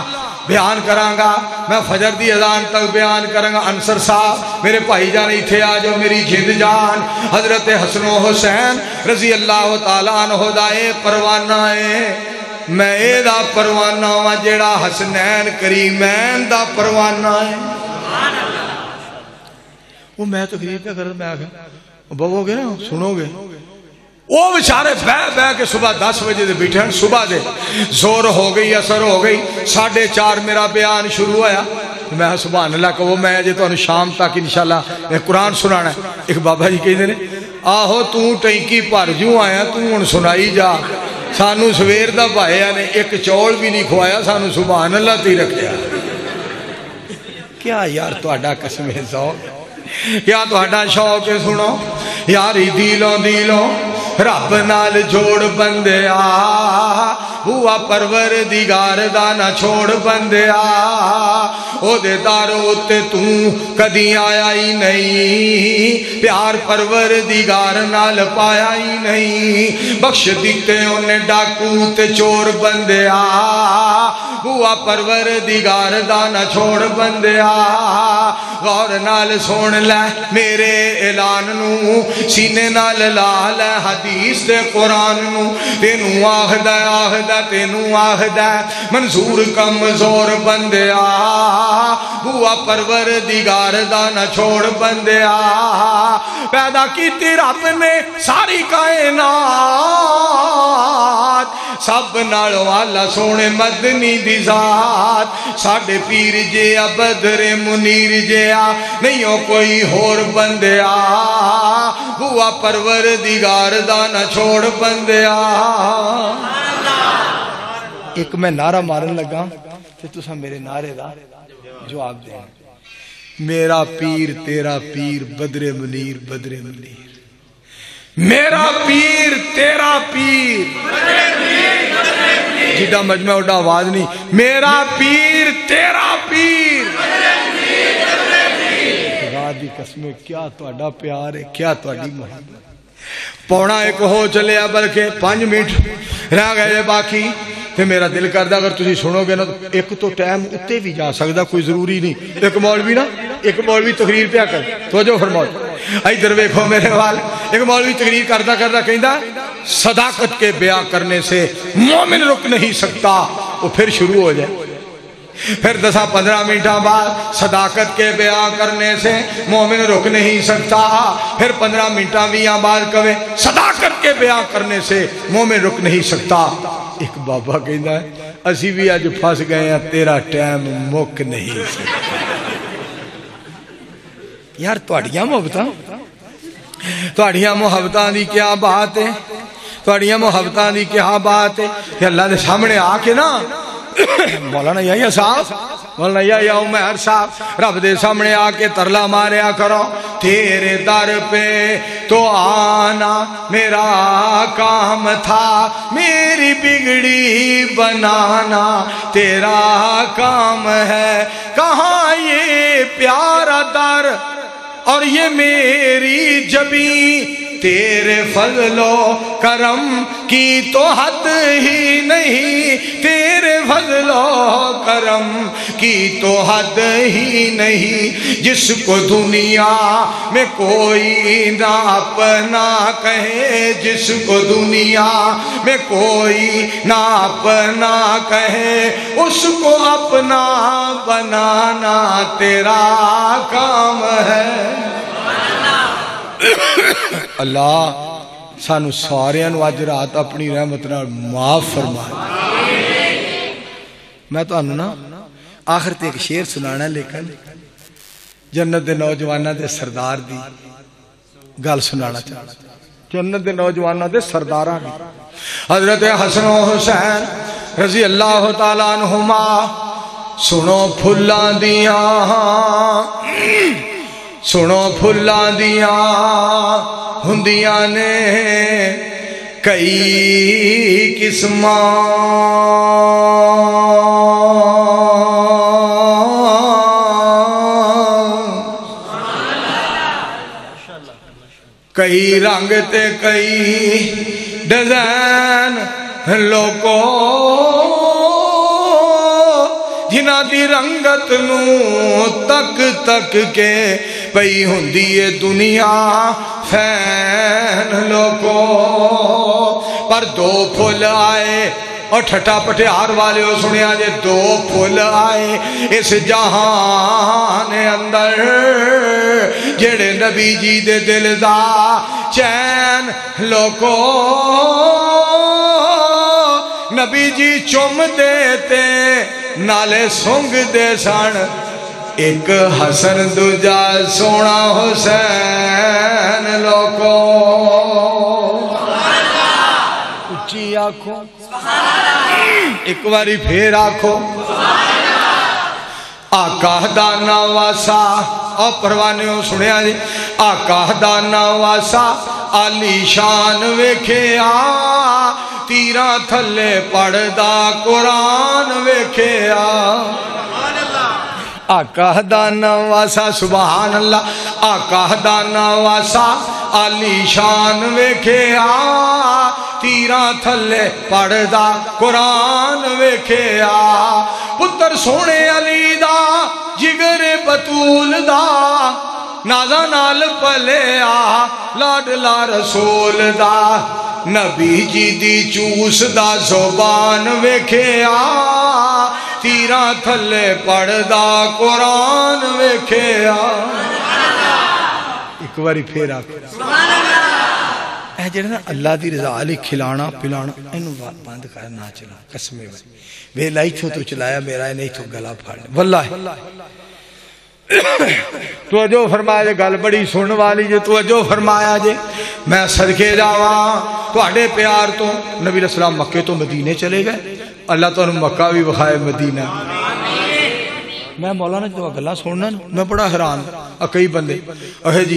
बयान करांगा, मैं फजर दी अजान तक बयान करांगा। अंसर साहब मेरे भाईजान इत्थे आ जाओ, मेरी जिंद जान हजरत हसन हुसैन रजी अल्लाह तआला अन्हु दा परवाना है। मैं एदा परवाना वा जेड़ा हसनैन करीमैन दा परवाना है। सुभान अल्लाह। वो मैं तकरीर पे कर, मैं आखिर बोलोगे ना सुनोगे। वो बेचारे बह बह के सुबह 10 बजे से बैठे हैं, सुबह दे जोर हो गई असर हो गई, 4:30 मेरा बयान शुरू होया। मैं सुभान अल्लाह कहो, मैं अजे तुहानू शाम तक इंशाअल्लाह कुरान सुनाना। एक बाबा जी कहते हैं आहो तू टैंकी भर जू आया, तू हुण सुनाई जा। सानू सवेर दा भाया ने एक चौल भी नहीं खवाया, सानू सुभान अल्लाह ती रखिया। क्या यार तुहाडा कसम है शौक, क्या तुहाडा शौक है। सुनो यारी दिलों दिलों रब नाल जोड़ बंदिया, बुआ परवर दिगार दा ना छोड़ बंदिया। ओदे दारो उत्ते तू कदी आया ही नहीं, प्यार परवर दिगार नाल पाया ही नहीं। बख्श दिते उन्ने डाकू ते चोर बंदिया, बुआ परवर दिगार दा ना छोड़ बंदिया। गौर नाल सुन लै मेरे ऐलान नू, सीने नाल ला लै हदीस दे कुरान नू। तेनू आखदा आखदा तेनू आखदा मंजूर कमजोर बंदिया, बुआ परवर दिगार दा ना छोड़ बंदिया। पैदा कीती रब ने सारी कायनात, सब नाल वाला सोने मदनी दी जात। साडे पीर जिया बदरे मुनीर जिया नहीं हो कोई होर बंदिया, बुआ परवर दिगार दा ना छोड़ बंदिया। एक मैं नारा मारन लगा ते तुसा मेरे नारे दा जवाब दे। मेरा पीर तेरा पीर बदरे मुनीर बदरे मुनीर, मेरा पीर तेरा पीर जिदा मजमा उड़ा आवाज नहीं। मेरा पीर तेरा पीर, रादी कसमें क्या तुहाडा प्यार है, क्या तुहाडी मोहब्बत। पौना एक हो चले बल्कि 5 मिनट रह गए बाकी ते मेरा दिल करदा अगर तुसी सुनोगे ना तो एक तो टाइम उत्ते भी जा सकदा, कोई जरूरी नहीं। एक मौलवी तकरीर पिया कर तवज्जो फरमाओ, इधर देखो मेरे वाल। एक मौलवी तकरीर करदा करदा कहंदा सदाकत के बयां करने से मोमिन रुक नहीं सकता। वो फिर शुरू हो जाए, फिर 10-15 मिनटा बाद सदाकत के बयान करने से मोमिन रुक नहीं सकता। फिर 15 मिनटा भी यहाँ बाद कवे सदाकत के बयान करने से मोमिन रुक नहीं सकता। एक बाबा कहता है असी भी अज फस गए हैं, तेरा टाइम मुक नहीं सकता। यार तुहाड़ियां मोहब्बतां, तुहाड़ियां मोहब्बतां दी क्या बात है, तुहाड़ियां मोहब्बतां दी क्या बात है। अल्लाह दे सामने आके ना मौलाना यही साहब, मौलाना यही उमर साहब रब दे सामने आके तरला मारिया करो। तेरे दर पे तो आना मेरा काम था, मेरी बिगड़ी बनाना तेरा काम है। कहाँ ये प्यारा दर और ये मेरी जबी, तेरे फजलो करम की तो हद ही नहीं, तेरे फजलो करम की तो हद ही नहीं। जिसको दुनिया में कोई ना अपना कहे, जिसको दुनिया में कोई ना अपना कहे, उसको अपना बनाना तेरा काम है। अल्लाह सानू सारियां नू अज रात अपनी रहमत नाल माफ फरमाए। मैं तुहानू ना आखिर ते एक शेर सुनाना, लेकिन जन्नत दे नौजवानां दे सरदार दी गल सुनाना चाहना। जन्नत दे नौजवानां दे सरदारां दी हजरत हसन हुसैन रजी अल्लाह तआला अन्हुमा। सुनो फुल्लां दियां, सुनो फुल्लां दियां हुंदियां ने कई किस्मां, कई रंग ते कई डिजाइन। लोको जिन्हां दी रंगत नूं तक तक के पई हुंदी ए दुनिया फैन लोको। पर दो फुल आए और ठट्टा पटिहार वाले सुनिया जे दो फुल आए इस जहान अंदर जेड़े नबी जी दे दिल दा चैन लोको। नबी जी चुम देते नाले सुंग दे सन, एक हसन दूजा सोना हुसैन लोको। उची आखो एक बारी फिर आखो आका दा नवासा। और परवाने सुनिया जी आका दा नवासा आलीशान वेख्या, तीरा थले पढ़दा कुरान वेख्या। आका दा नवासा सुभान अल्लाह। आका दा नवासा आलीशान वेख्या, तीरा थले पढ़दा कुरान वेख्या। पुत्र सोने अली दा जिगर बतूल दा, नाजा नाल पलिया लाडला रसूल दा। नबी जी दी चूस दा ज़ुबान वेख्या, तीरा थले पढ़दा कुरान वेख्या। एक बारी फेरा जेड़ा ना अल्लाह की रजा आली खिलाना पिलाना इन बंद कर ना चला कसमे वेला इथों तू चलाया मेरा इन्हें इथों गला फाड़ वल्लाह। तू अजो फरमाया जे गल बड़ी सुन वाली जे, तू अजो फरमाया जे मैं सदके जावा तुहाडे प्यार तो। नबी रसूलल्लाह मक्के तो मदीने चले गए, अल्लाह तुहानू मक्का भी विखाए मदीना। मैं मौलाना जो गल्लां सुनना मैं बड़ा हैरान। कई बंदे अहे जी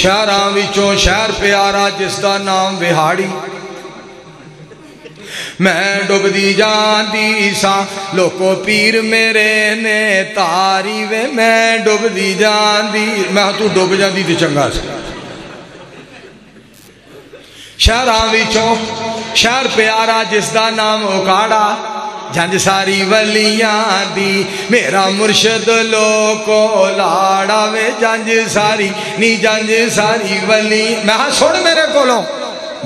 शहरां विचों शहर प्यारा जिसका नाम विहाड़ी, मैं डुबदी जांदी सां लोको पीर मेरे ने तारी वे। मैं डुबदी जांदी, मैं तू डुब जांदी ते चंगा सी। शहरां विचों शहर प्यारा जिसका नाम उकाड़ा, जंज सारी वलियां दी मेरा मुर्शद लोको लाड़ा वे। जंज सारी नी जंज सारी वली मैं सुन मेरे कोलों।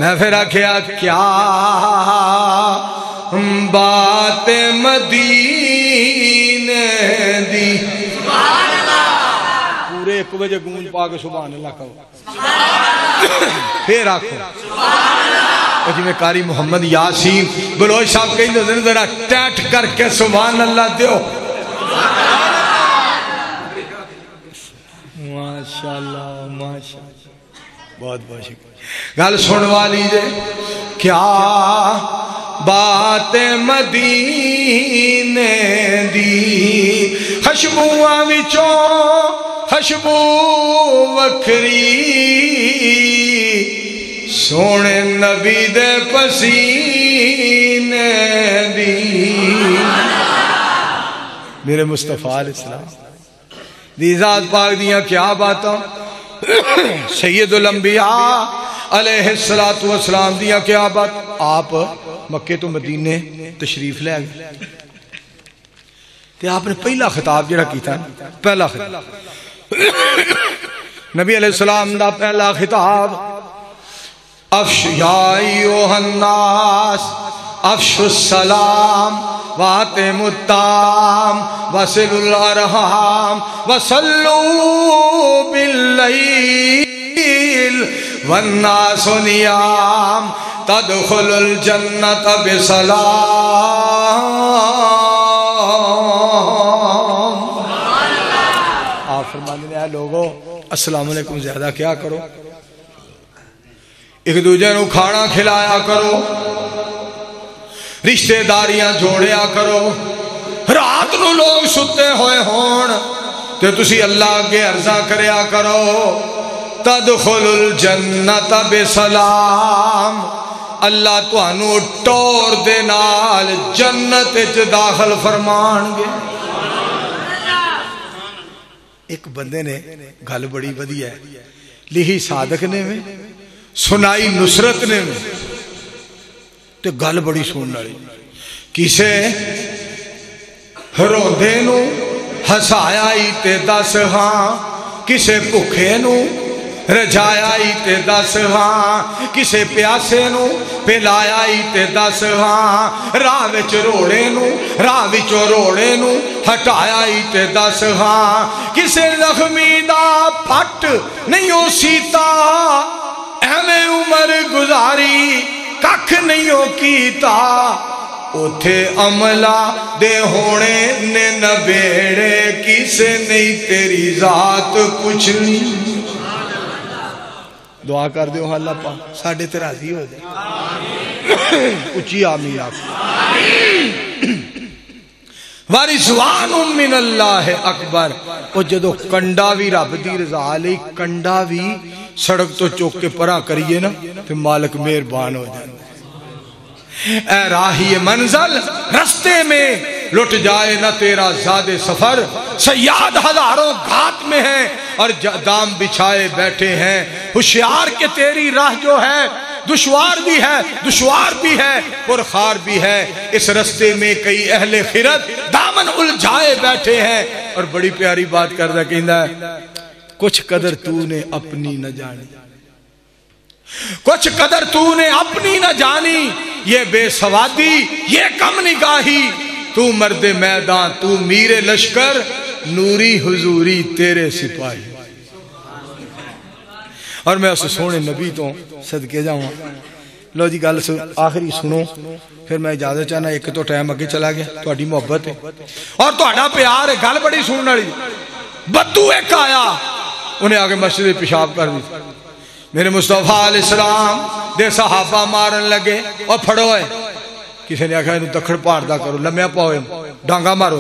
मैं फिर आख्या क्या बात मदीने दी। पूरे 1 बजे गूंज पा के सुभान अल्लाह कहो। फिर आखो जिमें कारी मुहम्मद यासीन बलोच साहब कहीं जरा टैट करके सुभान अल्लाह दियो। माशाल्लाह माशाल्लाह बहुत बहुत शुक्रिया। गल सुन वाली जे क्या बात मदीने दी। खुशबुआ विचों खुशबू वखरी, सोने नबी दे पसीने दी। मेरे मुस्तफा अलैहिस्सलाम दी जात पाक दियां क्या बातां, सैयदुल अंबिया अलैहिस्सलातु वस्सलाम दियां क्या बात। आप मक्के तो मदीने तशरीफ ले गए ते आपने पहला खिताब जिहड़ा कीता, पहला खिताब नबी अलैहिस्सलाम दा पहला खिताब अफ़्शुयास अफ़्शुस्सलाम वाते मुत्ताम वसिलुल अरहाम वसल्लू बिल्लैल वन्नासु नियाम तदखुलुल जन्नत बिसलाम। आप फरमाते हैं लोगों अस्सलामु अलैकुम ज़्यादा क्या करो, एक दूजे को खाना खिलाया करो, रिश्तेदारियां जोड़िया करो। रात को लोग सुते हुए होण ते तुसी अल्लाह अगे अर्जा करया करो तदखुलुल जन्नत बिसलाम। अल्लाह तुहानू टोर दे नाल जन्नत च दाखिल फरमाणगे। एक बंदे ने गल बड़ी वधिया है लिखी सादक ने में सुनाई नुसरत ने ते गल बड़ी सुनने वाली। किसे रोंदे नू हसाया ई ते दस हाँ, किसे भुखे नू रजाया ई ते दस हाँ, किसे प्यासे नू पिलाया ई ते दस हाँ, राह विच रोड़े नू राह विचों रोड़े नू हटाया ई ते दस हाँ, किसे जख्मी दा फट नहीं ओ सीता, एवें उम्र गुजारी कख नहीं ओ कीता, उथे अमला दे होने ने नबेड़े, किसे नहीं तेरी जात कुछ नहीं। दुआ कर दो अल्लाह पाक साढ़े ते राजी हो जाए, उची आमीन। आप वारिज़वान मिन अल्लाह अकबर। और जो कंडा भी रब की रजा लई कंडा भी सड़क तो चुक के परा करिए ना तो मालिक मेहरबान हो जाए। ऐ राही मंज़ल रस्ते में लुट जाए ना तेरा ज़ादे सफर, सयाद हजारों घात में है और दाम बिछाए बैठे हैं, होशियार के तेरी राह जो है दुश्वार भी है पुरखार भी है, इस रस्ते में कई अहले खिरत दामन उलझाए बैठे हैं। और बड़ी प्यारी बात करता कहना है, कुछ कदर तूने अपनी न जानी, कुछ कदर तूने अपनी न जानी, ये बेसवादी ये कम निगाही, तू मर्दे मैदान तू मीरे लश्कर, नूरी हुजूरी तेरे सिपाही। और मैं उस सोहने नबी तो सदके जाऊँ। लो जी गल आखिरी सुनो फिर मैं इजाजत चाहना। एक तो टाइम अगे चला गया, थोड़ी मुहब्बत है और थोड़ा प्यार है, गल बड़ी सुनने वाली। बद्दू एक आया, उन्हें आके मस्जिद पेशाब कर दी। मेरे मुस्तफा अलैहिस्सलाम दे सहाबा मारन लगे और फड़ो है। किसी ने आखिया इन दखड़ पाड़दा करो, लम्या पाओ, डांगा मारो।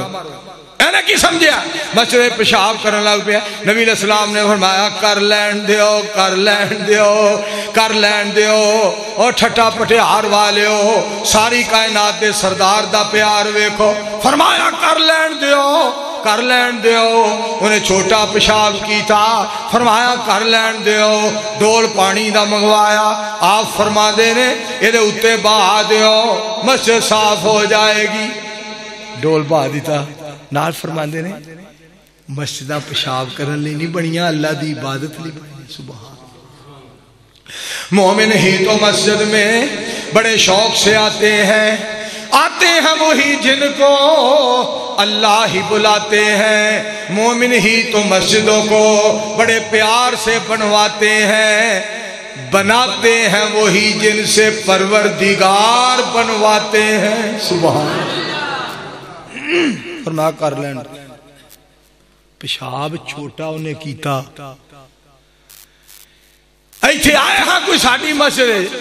इन्हें की समझिया, मस्जिद पेशाब करने लग पे। नबी अलैहिस्सलाम ने फरमाया कर लैन दो और ठट्टा पटिहार वाले हो, सारी कायनात दे सरदार दा प्यार वेखो। फरमाया कर लैन दो उन्हें छोटा पेशाब किया, फरमाया कर लैन दो। डोल पानी दा मंगवाया, आप फरमा देने एदे उत्ते बहा दो, मस्जिद साफ हो जाएगी। डोल बहा दिता। नाल फरमाते ने मस्जिदा पेशाब करने नहीं बनिया, अल्लाह की इबादत नहीं बनी। सुभान मोमिन ही तो मस्जिद में बड़े शौक से आते हैं, वही जिनको अल्लाह ही बुलाते हैं। मोमिन ही तो मस्जिदों को बड़े प्यार से बनवाते हैं, बनाते हैं वही जिनसे परवरदिगार बनवाते हैं। सुभान फरमा कर लैन। पेशाब छोटा उन्हें कीता। इत्थे आए हां कोई साडी मस्जिद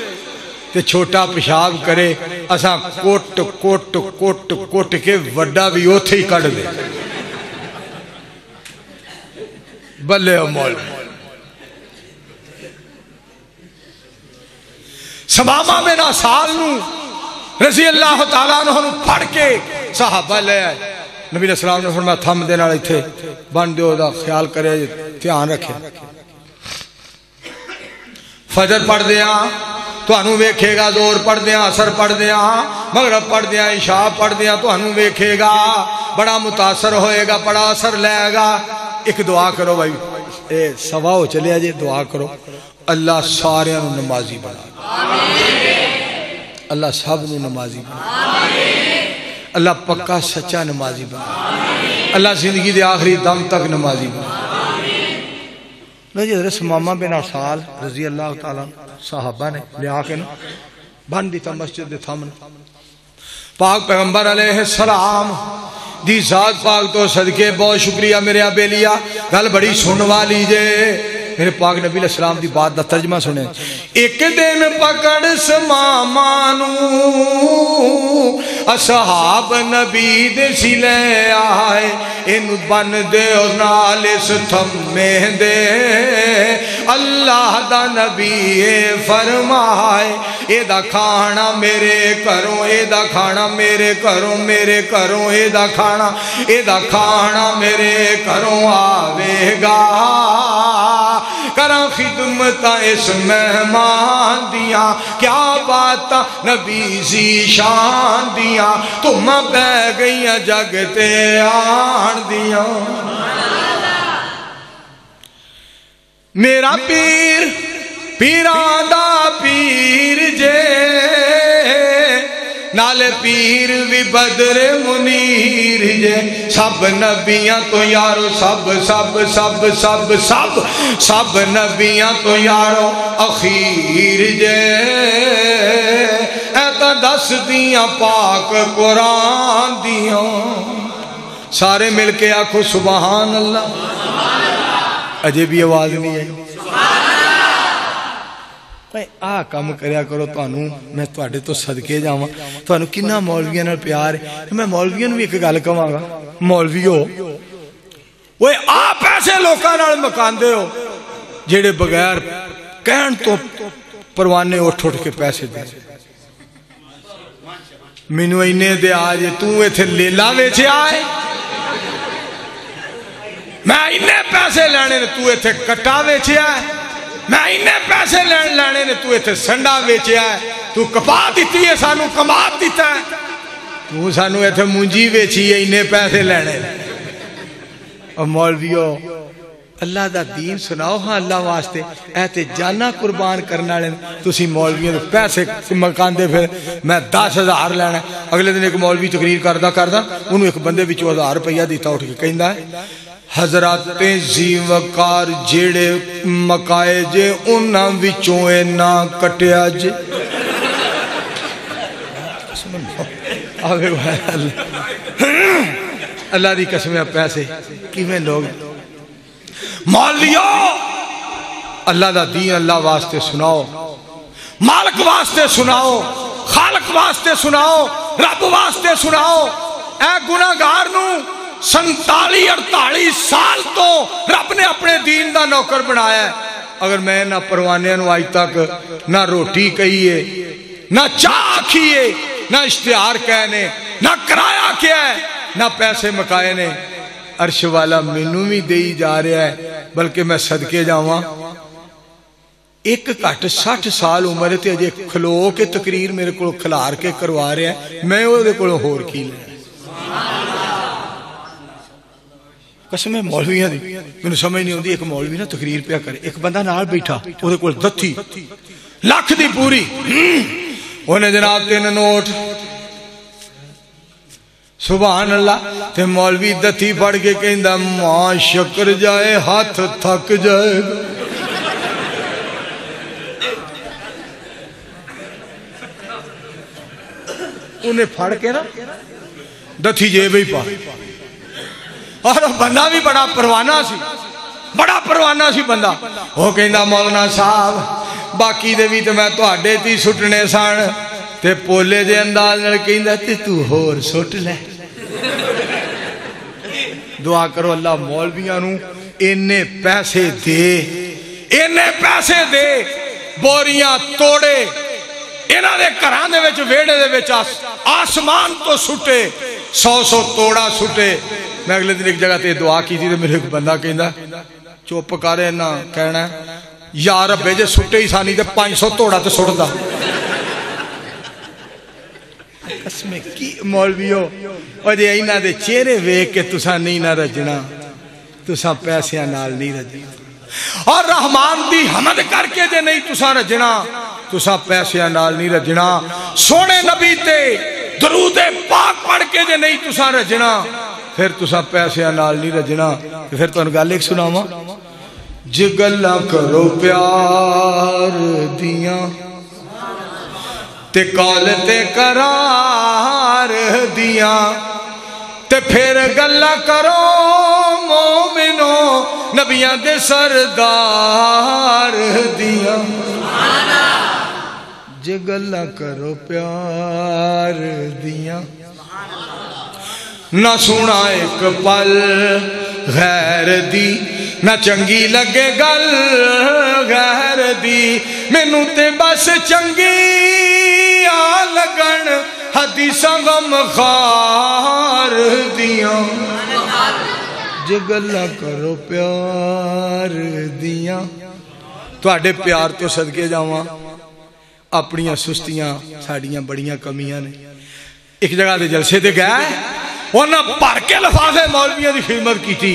ते छोटा पेशाब करे, असा कोट कोट कोट कोट के वड्डा भी ओथे ही कढ दे। बल्ले ओ मौला। सबामा में ना साल नू रज़ी अल्लाह तआला अन्हु फड़ के सहाबा ले आए। नबी अलैहिस्सलाम ने फरमाया थम दे नाल इत्थे बन दिओ, दा ख्याल करे, ध्यान रखे। फजर पढ़दे आं तुहानू वेखेगा, जोर पढ़दे आं असर पढ़दे आं मगरब पढ़दे आं इशा पढ़दे आं तुहानू वेखेगा, बड़ा मुतासर होएगा, बड़ा असर लेगा। एक दुआ करो भाई, ए सवा हो चलिया जे, दुआ करो अल्लाह सारियां नू नमाजी बना, अल्लाह सब नू नमाजी बना, अल्लाह पक्का सच्चा नमाजी बना, अल्लाह जिंदगी के आखिरी दम तक नमाजी बना। हज़रत समामा बिन असाल रज़ी अल्लाह तआला साहबा ने लिया के बन दिता मस्जिद के सामने। पाक पैगंबर अलैहिस्सलाम दी ज़ात पाक तो सदके बहुत शुक्रिया। मेरे बेलिया गल बड़ी सुन वाली जे। मेरे पाक नबी अलैहिस्सलाम दी बात दा तर्जमा सुने। एक दिन पकड़ समामा नू असहाब नबी दे सी ले आए, इन बन दे और नाल इस थम्मे दे। अल्लाह दा नबी फरमाए एदा खाना मेरे घरों, एदा खाना मेरे घरों, एदा खाना मेरे घरों आवेगा। करा खिदमत इस मेहमान दिया, क्या बात नबी जी शान दिया, तुम बह गई जगते आन दिया। मेरा पीर पीरादा पीर जे नाले पीर भी बदरे मुनीर जे, सब नबियां तो यारो सब सब सब सब सब सब नबियां तो यारो अखीर जे, ऐसा दस दिया पाक कुरान दिया। सारे मिलके आखो सुबहान अल्लाह। अजे भी आवाज नहीं आई। आ काम करया करो, थानू मैं तुहाडे तो सदके जावां, थानू किन्ना मौलवियां नाल प्यार है। मैं मौलवियां नूं भी एक गल कहांगा, मौलवियो ओए आ पैसे लोकां नाल मकांदे हो जेड़े बगैर कहण तो परवाने उठ उठ के पैसे दे। मैनू इन्ने दे आ जे तू इत्थे लेला वेचया है, मैं इन्ने पैसे लैणे तू इत्थे कट्टा वेचया है, मैं इन्ने पैसे लैने ने तू इत्थे संडा बेचया है, तू कपा दिती है सानू कमात दिता है, तू सानू इत्थे मुंजी बेची है, इन्ने पैसे लैने। और मौलवियो अल्लाह दा दीन सुनाओ, हाँ अल्लाह वास्ते ऐ ते जाना कुर्बान करने वाले तुसी मौलवियों दे पैसे मकांदे। फिर मैं 10,000 लैना। अगले दिन एक मौलवी तकरीर करदा करदा उन्होंने एक बंदे विच 1000 रुपया दिता, उठ के कहंदा है हजराते जीवकार जेड़े मकाए जे उन्हां विचों ए ना कटिया जे। अल्लाह दी कसम है पैसे किवें लोग। मौलियो अल्लाह दा दीन अल्लाह वास्ते सुनाओ, मालक वास्ते सुनाओ, खालक वास्ते सुनाओ, रब वास्ते सुनाओ। ऐ गुनाहगार नू 47-48 साल तो रब ने अपने दीन का नौकर बनाया। अगर मैं ना परवाने अज तक ना रोटी कहीए, ना चाह आखीए, ना इश्तिहार कहने, ना किराया क्या है, ना पैसे मकाए ने, अर्श वाला मैनू भी दे जा रहा है। बल्कि मैं सदके जावां, एक घट 60 साल उम्र ते अजे खलो के तकरीर मेरे को खिलार के करवा रहा है, मैं ओहदे कोलों होर की लैं। कसम है मौलवियां दी, मैनू समझ नहीं आती। एक मौलवी ना तकरीर पिया करे, एक बंदा नाल बैठा ओहदे कोल दत्थी लख दी पूरी, उन्हें जनाब 3 नोट सुभान अल्लाह। ते मौलवी दत्थी फड़ के कहंदा मां शक्कर जाए हाथ थक जाए। उन्हें फड़ के ना दत्थी जेब ही पा, और बंदा भी बड़ा परवाना सी, बड़ा परवाना सी बंदा। वह कहंदा मौलाना साहब बाकी दे भी ते मैं तुहाडे ती सुटने सन, ते पोले दे अंदाज नाल कहंदा ते तू होर सुट ले। दुआ करो अल्लाह मौलवियां नू इन्ने पैसे दे, इन्ने पैसे दे, बोरियां तोड़े, इन्हां दे घरां दे विच वेहड़े दे विच आसमान तो सुटे, 100-100 तोड़ा सुटे। मैं अगले दिन एक जगह ते दुआ की थी, मेरे एक बंदा कहंदा चुप कर ना कहना यार रब्बे जे सुटे ही सानी ते 500 तोड़ा ते सुटदा। कसमें की मौलवियो अजे इन्हां दे चेहरे वेख के तुसा नहीं ना रजना, तुसा पैसियां नाल नहीं रजना। और रहमान दी हमद करके जे नहीं तुसा रजना, तुसा पैसियां नाल नहीं रजना। सोने नबी ते दरूद पाक पढ़ के जे नहीं तुसा रजना, फिर तुसा पैसियां नाल नहीं रजना। फिर तुहानू गल एक सुनावां, जे गल्लां करो प्यार दियां ते काल ते करार दियां, ते फिर गल्लां करो मोमिनो नबियां दे सरदार दियां। जे गल्लां करो प्यार दियां ना सुना एक पल गैर दी, ना चंगी लगे गल गैर दी, मैनू ते बस चंगी आ लगन हदीसां गम खार दियां। जे गल्लां करो प्यार दियां तुहाडे प्यार तो सदके जावां, अपनियां सुस्तियां साडियां बड़ियां कमियां ने। एक जगह दे जलसे ते गए, उन्हां भर के लफाफे मौलवियां दी खिदमत की।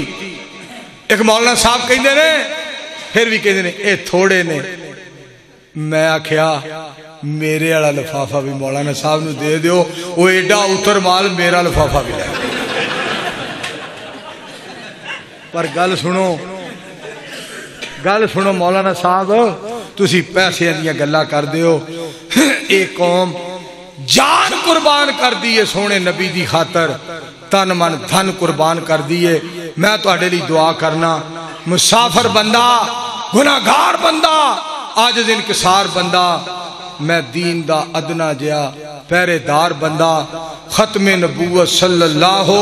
एक मौलाना साहब कहिंदे ने, फिर भी कहिंदे ने ये थोड़े ने। मैं आख्या मेरे वाला लिफाफा भी मौलाना साहब नूं दे दिओ, वो एडा उतर माल मेरा लिफाफा भी लै। पर गल सुनो मौलाना साहब, तुसी पैसे दियां गल्लां करदे हो। ये कौम जान कुर्बान कर दी है सोहणे नबी दी खातर, तन मन धन कुर्बान कर दी है। मैं तुहाडे लई दुआ करना, मुसाफर बंदा, गुनाहगार बंदा, आजिज़ इनकिसार बंदा, मैं दीन दा अदना जिया पहरेदार बंदा, खत्मे नबूवत सल्लल्लाहु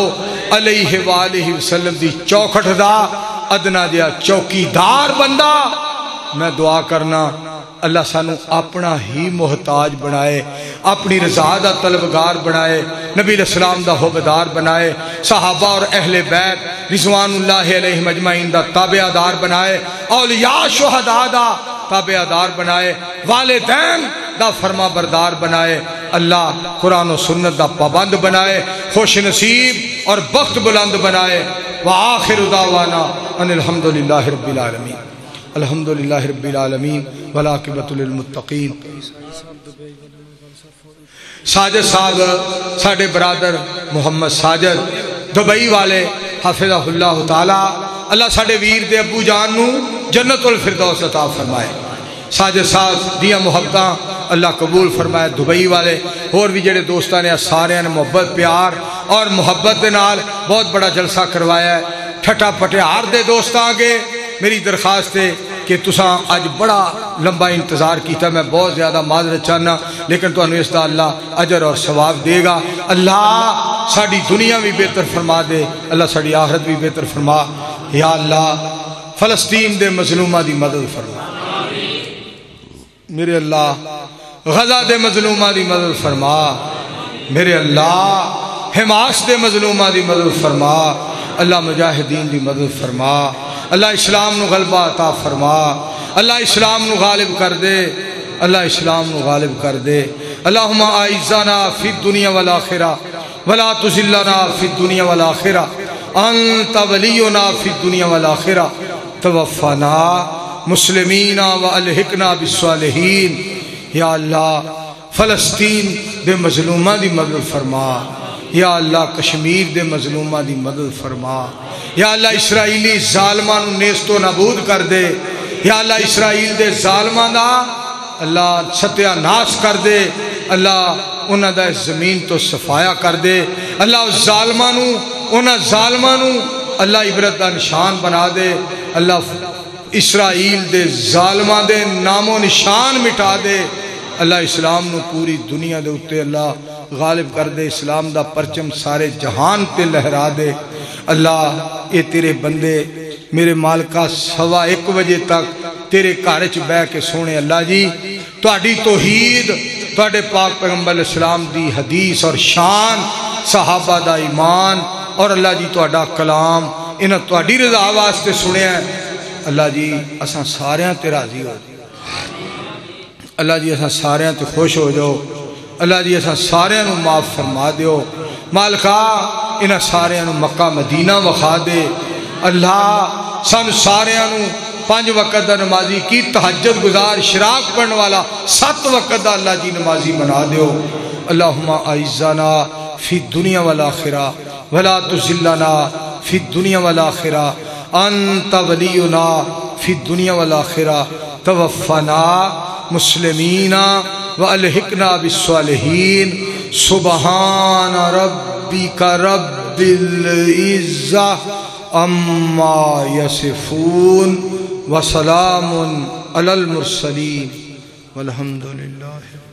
अलैहि वालिहि वसल्लम दी चौखट दा अदना जिया चौकीदार बंदा, मैं दुआ करना अल्लाह सानू अपना ही मोहताज बनाए, अपनी रजा दा तलबगार बनाए, नबी अलैहिस्सलाम दा होबदार बनाए, सहाबा और अहले बैत रिज़वानुल्लाहि अलैहिम अजमाइन दा ताबेदार बनाए, औलिया शुहदा दा ताबेदार बनाए, वालिदैन दा फर्मा बरदार बनाए, अल्लाह कुरान और सुन्नत दा पाबंद बनाए, खुश नसीब और बख्त बुलंद बनाए। व आखिर दावाना अनिल हम्दुलिल्लाहि रब्बिल आलमीन। अल्हम्दुलिल्लाहि रब्बिल आलमीन वल आकिबतु लिल मुत्तकीन। साजिद साहब साडे बरादर मुहम्मद साजिद दुबई वाले हाफिज़हुल्लाह तआला, अल्लाह साडे वीर दे अबू जान नू जन्नतुल फिरदौस अता फरमाए। साजिद साहब दियां मुहब्बतां अल्लाह कबूल फरमाए। दुबई वाले होर भी जेडे दोस्तां ने सारियां ने मुहब्बत प्यार और मुहब्बत दे नाल बहुत बड़ा जलसा करवाया है। ठट्ठा पटिहार दे दोस्तां अगे मेरी दरखास्त है कि तुसां अज बड़ा लंबा इंतजार किया, मैं बहुत ज़्यादा माजरत चाहना, लेकिन तुहानू इस दा अल्लाह अजर और सवाब देगा। अल्लाह साड़ी दुनिया भी बेहतर फरमा दे, अल्लाह साड़ी आखरत भी बेहतर फरमा। या अल्लाह फलस्तीन दे मजलूमा दी मदद फरमा, मेरे अल्लाह गजा दे मजलूमा दी मदद फरमा, मेरे अल्लाह हमास दे मजलूमा दी मदद फरमा, अल्लाह मुजाहिदीन दी मदद फरमा, अल्लाह इस्लाम नू गलबा अता फरमा, अल्लाह इस्लाम नू गालिब कर दे, अल्लाह इस्लाम नू गालिब कर दे। अल्लाहुम्मा आइज़ना फिद दुनिया वल आखिरा वला तुज़िल्लना फिद दुनिया वल आखिरा अंत वलियुना फिद दुनिया वल आखिरा तवफ़ना मुस्लिमीना व अलहिकना बिस्सालिहीन। या अल्लाह फ़लस्तीन दे मज़लूमां दी मदद फरमा, या अल्लाह कश्मीर दे मज़लूमां दी मदद फरमा, या अल्लाह इसराइली ज़ालमां नू नेस्तो नाबूद कर दे, या अल्लाह इसराइल दे ज़ालमां दा अल्लाह सत्यानाश कर दे, अल्लाह उन्हां दा इस ज़मीन तो सफाया कर दे, अल्लाह उस ज़ालमां नू उन्हां ज़ालमां नू अल्लाह इबरत दा निशान बना दे, अल्लाह इसराइल दे ज़ालमां दे नामो निशान मिटा दे, अल्लाह इस्लाम नू पूरी दुनिया दे उत्ते अल्लाह गालिब कर दे, इस्लाम दा परचम सारे जहान ते लहरा दे। अल्लाह ये तेरे बंदे मेरे मालका 1:15 बजे तक तेरे घर च बह के सोने अल्लाह जी तुहाडी तौहीद, तुहाडे पाक पैगंबर इस्लाम दी हदीस और शान, सहाबा दा ईमान और अल्लाह जी तुहाडा कलाम इन्हां तुहाडी रज़ा वास्ते सुनिया। अल्लाह जी असां सारियां ते राज़ी हो जाओ, अल्लाह जी असां सारियां ते खुश हो जाओ, अल्लाह जी असां सारियां नूं माफ़ फरमा दिओ। मालका इन्हां सारियां नूं मक्का मदीना विखा दे। अल्लाह सानू सारियां नूं 5 वक़्त दा नमाजी की तहज्जुद गुजार शराब पढ़ने वाला 7 वक़्त दा अल्लाह जी नमाजी बना दिओ। अल्लाहुम्मा आइज़ना फी दुनिया वल आखिरा वला तुज़िल्लना फी दुनिया वल आखिरा अंत वलियुना फी दुनिया वल आखिरा तवफ़ना मुस्लिमीना व अलहिकना बिस्सालिहीन। सुबहान रब्बिका रब्बिल इज़्ज़ा अम्मा यसिफून व सलामुन अलल मुरसलीन वल्हम्दुलिल्लाह।